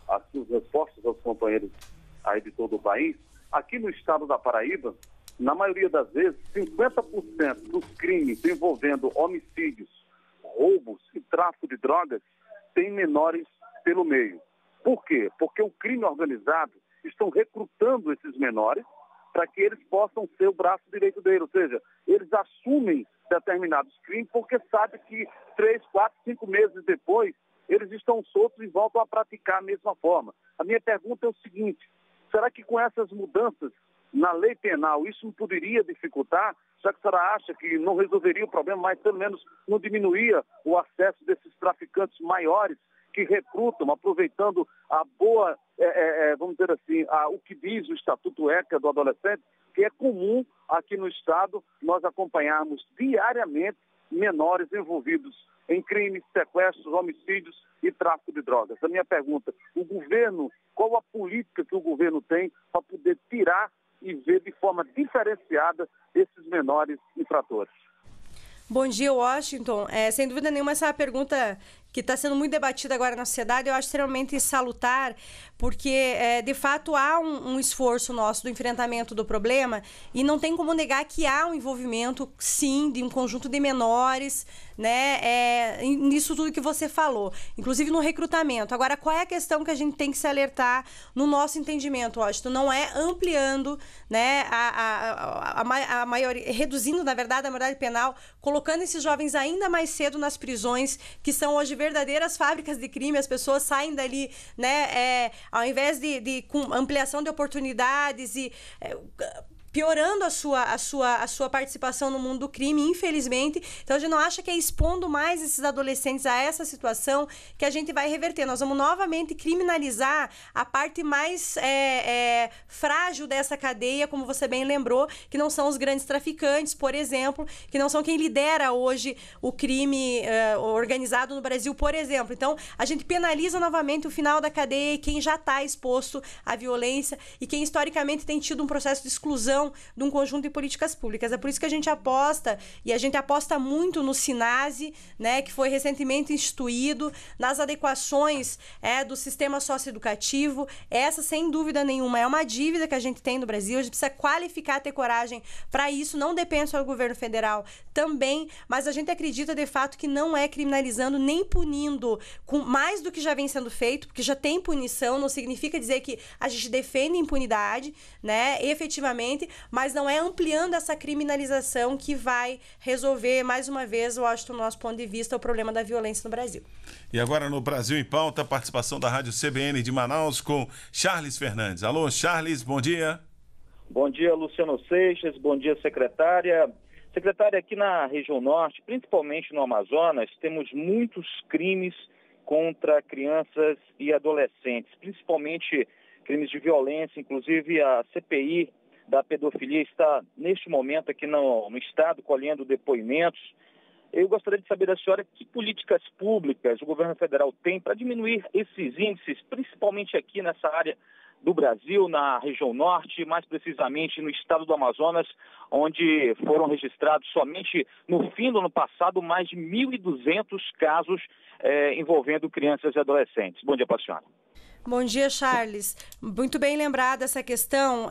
as suas respostas aos companheiros aí de todo o país. Aqui no estado da Paraíba, na maioria das vezes, 50% dos crimes envolvendo homicídios, roubos e tráfico de drogas tem menores pelo meio. Por quê? Porque o crime organizado estão recrutando esses menores para que eles possam ser o braço direito dele, ou seja, eles assumem determinados crimes, porque sabe que 3, 4, 5 meses depois eles estão soltos e voltam a praticar a mesma forma. A minha pergunta é o seguinte: será que com essas mudanças na lei penal isso não poderia dificultar, já que a senhora acha que não resolveria o problema, mas pelo menos não diminuiria o acesso desses traficantes maiores que recrutam, aproveitando a boa, vamos dizer assim, o que diz o Estatuto ECA do Adolescente, que é comum aqui no estado nós acompanharmos diariamente menores envolvidos em crimes, sequestros, homicídios e tráfico de drogas. A minha pergunta, o governo, qual a política que o governo tem para poder tirar e ver de forma diferenciada esses menores infratores? Bom dia, Washington. Sem dúvida nenhuma, essa é a pergunta que está sendo muito debatida agora na sociedade, eu acho extremamente salutar, porque, de fato, há um esforço nosso do enfrentamento do problema e não tem como negar que há um envolvimento, sim, de um conjunto de menores, né, nisso tudo que você falou, inclusive no recrutamento. Agora, qual é a questão que a gente tem que se alertar no nosso entendimento, Washington? Não é ampliando, né, a maioria, reduzindo, na verdade, a maioridade penal, colocando esses jovens ainda mais cedo nas prisões, que são hoje verdadeiras fábricas de crime. As pessoas saem dali, né, ao invés de com ampliação de oportunidades e piorando a sua participação no mundo do crime, infelizmente. Então a gente não acha que é expondo mais esses adolescentes a essa situação que a gente vai reverter. Nós vamos novamente criminalizar a parte mais frágil dessa cadeia, como você bem lembrou, que não são os grandes traficantes, por exemplo, que não são quem lidera hoje o crime organizado no Brasil, por exemplo. Então a gente penaliza novamente o final da cadeia e quem já está exposto à violência e quem historicamente tem tido um processo de exclusão de um conjunto de políticas públicas. É por isso que a gente aposta, e a gente aposta muito no SINASE, né, que foi recentemente instituído, nas adequações do sistema socioeducativo. Essa, sem dúvida nenhuma, é uma dívida que a gente tem no Brasil. A gente precisa qualificar, ter coragem para isso. Não depende só do governo federal também, mas a gente acredita, de fato, que não é criminalizando nem punindo com mais do que já vem sendo feito, porque já tem punição, não significa dizer que a gente defende impunidade, né, efetivamente, mas não é ampliando essa criminalização que vai resolver, mais uma vez, eu acho, do nosso ponto de vista, o problema da violência no Brasil. E agora no Brasil em Pauta, a participação da Rádio CBN de Manaus com Charles Fernandes. Alô, Charles, bom dia. Bom dia, Luciano Seixas, bom dia, secretária. Secretária, aqui na região norte, principalmente no Amazonas, temos muitos crimes contra crianças e adolescentes, principalmente crimes de violência. Inclusive a CPI da pedofilia está neste momento aqui no estado colhendo depoimentos. Eu gostaria de saber da senhora que políticas públicas o governo federal tem para diminuir esses índices, principalmente aqui nessa área do Brasil, na região norte, mais precisamente no estado do Amazonas, onde foram registrados somente no fim do ano passado mais de 1.200 casos envolvendo crianças e adolescentes. Bom dia para a senhora. Bom dia, Charles. Muito bem lembrada essa questão.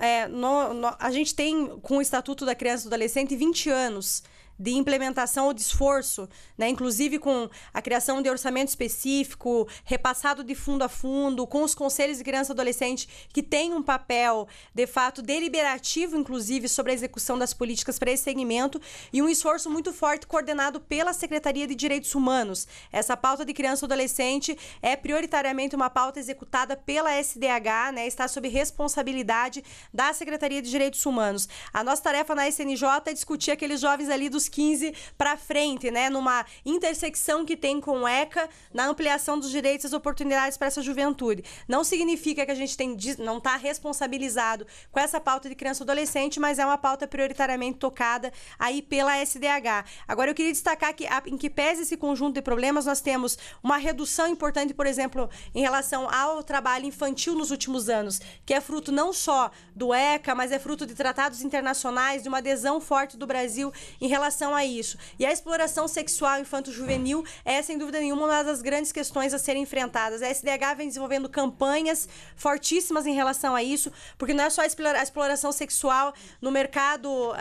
A gente tem, com o Estatuto da Criança e do Adolescente, 20 anos de implementação ou de esforço, né? Inclusive com a criação de orçamento específico, repassado de fundo a fundo, com os conselhos de criança e adolescente, que tem um papel, de fato, deliberativo, inclusive, sobre a execução das políticas para esse segmento, e um esforço muito forte coordenado pela Secretaria de Direitos Humanos. Essa pauta de criança e adolescente é prioritariamente uma pauta executada pela SDH, né? Está sob responsabilidade da Secretaria de Direitos Humanos. A nossa tarefa na SNJ é discutir aqueles jovens ali dos 15 para frente, né, numa intersecção que tem com o ECA, na ampliação dos direitos e as oportunidades para essa juventude. Não significa que a gente não está responsabilizado com essa pauta de criança e adolescente, mas é uma pauta prioritariamente tocada aí pela SDH. Agora, eu queria destacar que, em que pese esse conjunto de problemas, nós temos uma redução importante, por exemplo, em relação ao trabalho infantil nos últimos anos, que é fruto não só do ECA, mas é fruto de tratados internacionais, de uma adesão forte do Brasil em relação a isso. E a exploração sexual infanto-juvenil é, sem dúvida nenhuma, uma das grandes questões a serem enfrentadas. A SDH vem desenvolvendo campanhas fortíssimas em relação a isso, porque não é só a exploração sexual no mercado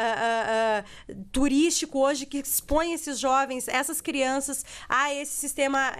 turístico hoje que expõe esses jovens, essas crianças, a esse sistema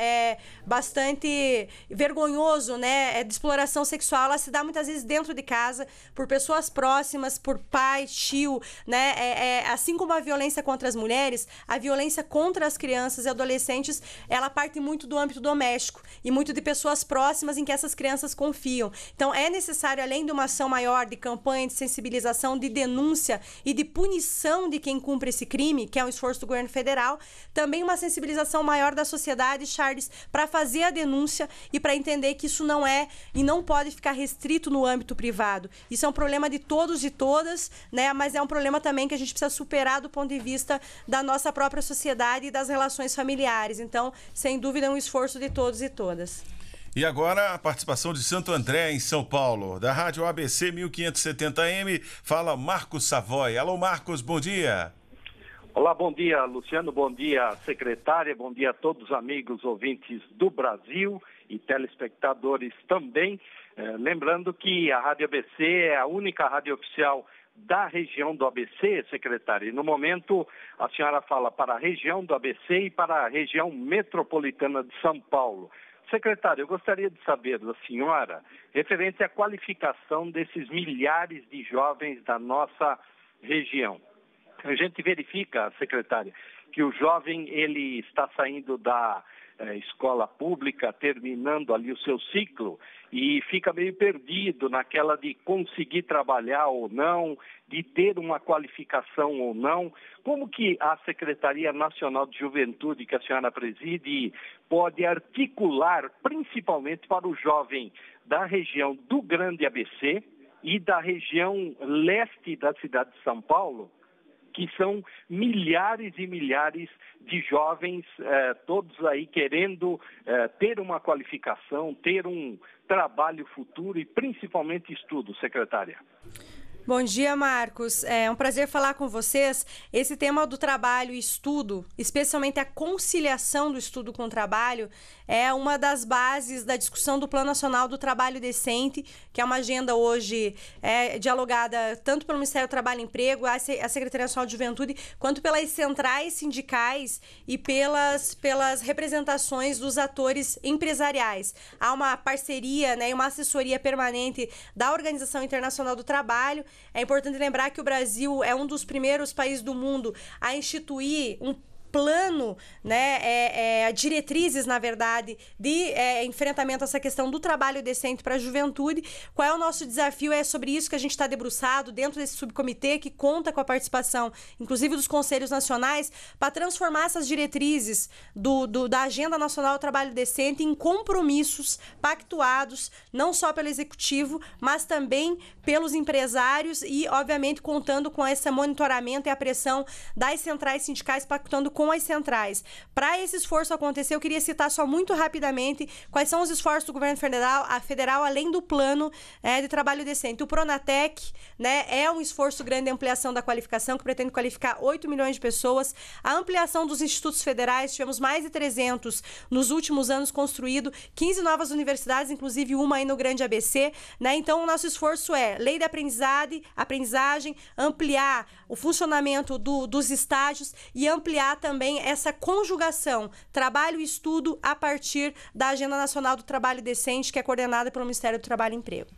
bastante vergonhoso, né, de exploração sexual. Ela se dá muitas vezes dentro de casa, por pessoas próximas, por pai, tio, né, assim como a violência contra as mulheres, a violência contra as crianças e adolescentes, ela parte muito do âmbito doméstico e muito de pessoas próximas em que essas crianças confiam. Então, é necessário, além de uma ação maior de campanha, de sensibilização, de denúncia e de punição de quem cumpre esse crime, que é um esforço do governo federal, também uma sensibilização maior da sociedade, Charles, para fazer a denúncia e para entender que isso não é e não pode ficar restrito no âmbito privado. Isso é um problema de todos e todas, né? Mas é um problema também que a gente precisa superar do ponto de vista da nossa própria sociedade e das relações familiares. Então, sem dúvida, é um esforço de todos e todas. E agora a participação de Santo André, em São Paulo, da Rádio ABC 1570M, fala Marcos Savoy. Alô, Marcos, bom dia. Olá, bom dia, Luciano, bom dia, secretária, bom dia a todos os amigos ouvintes do Brasil e telespectadores também. Lembrando que a Rádio ABC é a única rádio oficial da região do ABC, secretária. E no momento, a senhora fala para a região do ABC e para a região metropolitana de São Paulo. Secretária, eu gostaria de saber da senhora, referente à qualificação desses milhares de jovens da nossa região. A gente verifica, secretária, que o jovem ele está saindo da escola pública terminando ali o seu ciclo e fica meio perdido naquela de conseguir trabalhar ou não, de ter uma qualificação ou não. Como que a Secretaria Nacional de Juventude, que a senhora preside, pode articular principalmente para o jovem da região do Grande ABC e da região leste da cidade de São Paulo, que são milhares e milhares de jovens, todos aí querendo ter uma qualificação, ter um trabalho futuro e principalmente estudo, secretária? Bom dia, Marcos. É um prazer falar com vocês. Esse tema do trabalho e estudo, especialmente a conciliação do estudo com o trabalho, é uma das bases da discussão do Plano Nacional do Trabalho Decente, que é uma agenda hoje dialogada tanto pelo Ministério do Trabalho e Emprego, a Secretaria Nacional de Juventude, quanto pelas centrais sindicais e pelas representações dos atores empresariais. Há uma parceria, né, e uma assessoria permanente da Organização Internacional do Trabalho. É importante lembrar que o Brasil é um dos primeiros países do mundo a instituir um plano, né, diretrizes, na verdade, de enfrentamento a essa questão do trabalho decente para a juventude. Qual é o nosso desafio? É sobre isso que a gente está debruçado dentro desse subcomitê, que conta com a participação, inclusive, dos conselhos nacionais, para transformar essas diretrizes da Agenda Nacional do Trabalho Decente em compromissos pactuados, não só pelo executivo, mas também pelos empresários e, obviamente, contando com esse monitoramento e a pressão das centrais sindicais, pactuando com as centrais. Para esse esforço acontecer, eu queria citar só muito rapidamente quais são os esforços do governo federal além do plano de trabalho decente. O Pronatec, né, é um esforço grande de ampliação da qualificação, que pretende qualificar 8 milhões de pessoas. A ampliação dos institutos federais, tivemos mais de 300 nos últimos anos, construído 15 novas universidades, inclusive uma aí no Grande ABC, né? Então, o nosso esforço é lei da aprendizagem, ampliar o funcionamento dos estágios e ampliar também essa conjugação trabalho e estudo a partir da Agenda Nacional do Trabalho Decente, que é coordenada pelo Ministério do Trabalho e Emprego.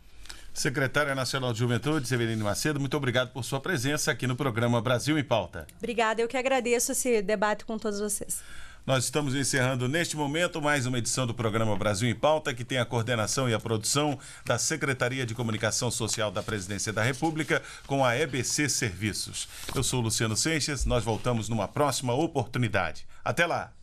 Secretária Nacional de Juventude, Severine Macedo, muito obrigado por sua presença aqui no programa Brasil em Pauta. Obrigada, eu que agradeço esse debate com todos vocês. Nós estamos encerrando neste momento mais uma edição do programa Brasil em Pauta, que tem a coordenação e a produção da Secretaria de Comunicação Social da Presidência da República com a EBC Serviços. Eu sou Luciano Seixas, nós voltamos numa próxima oportunidade. Até lá!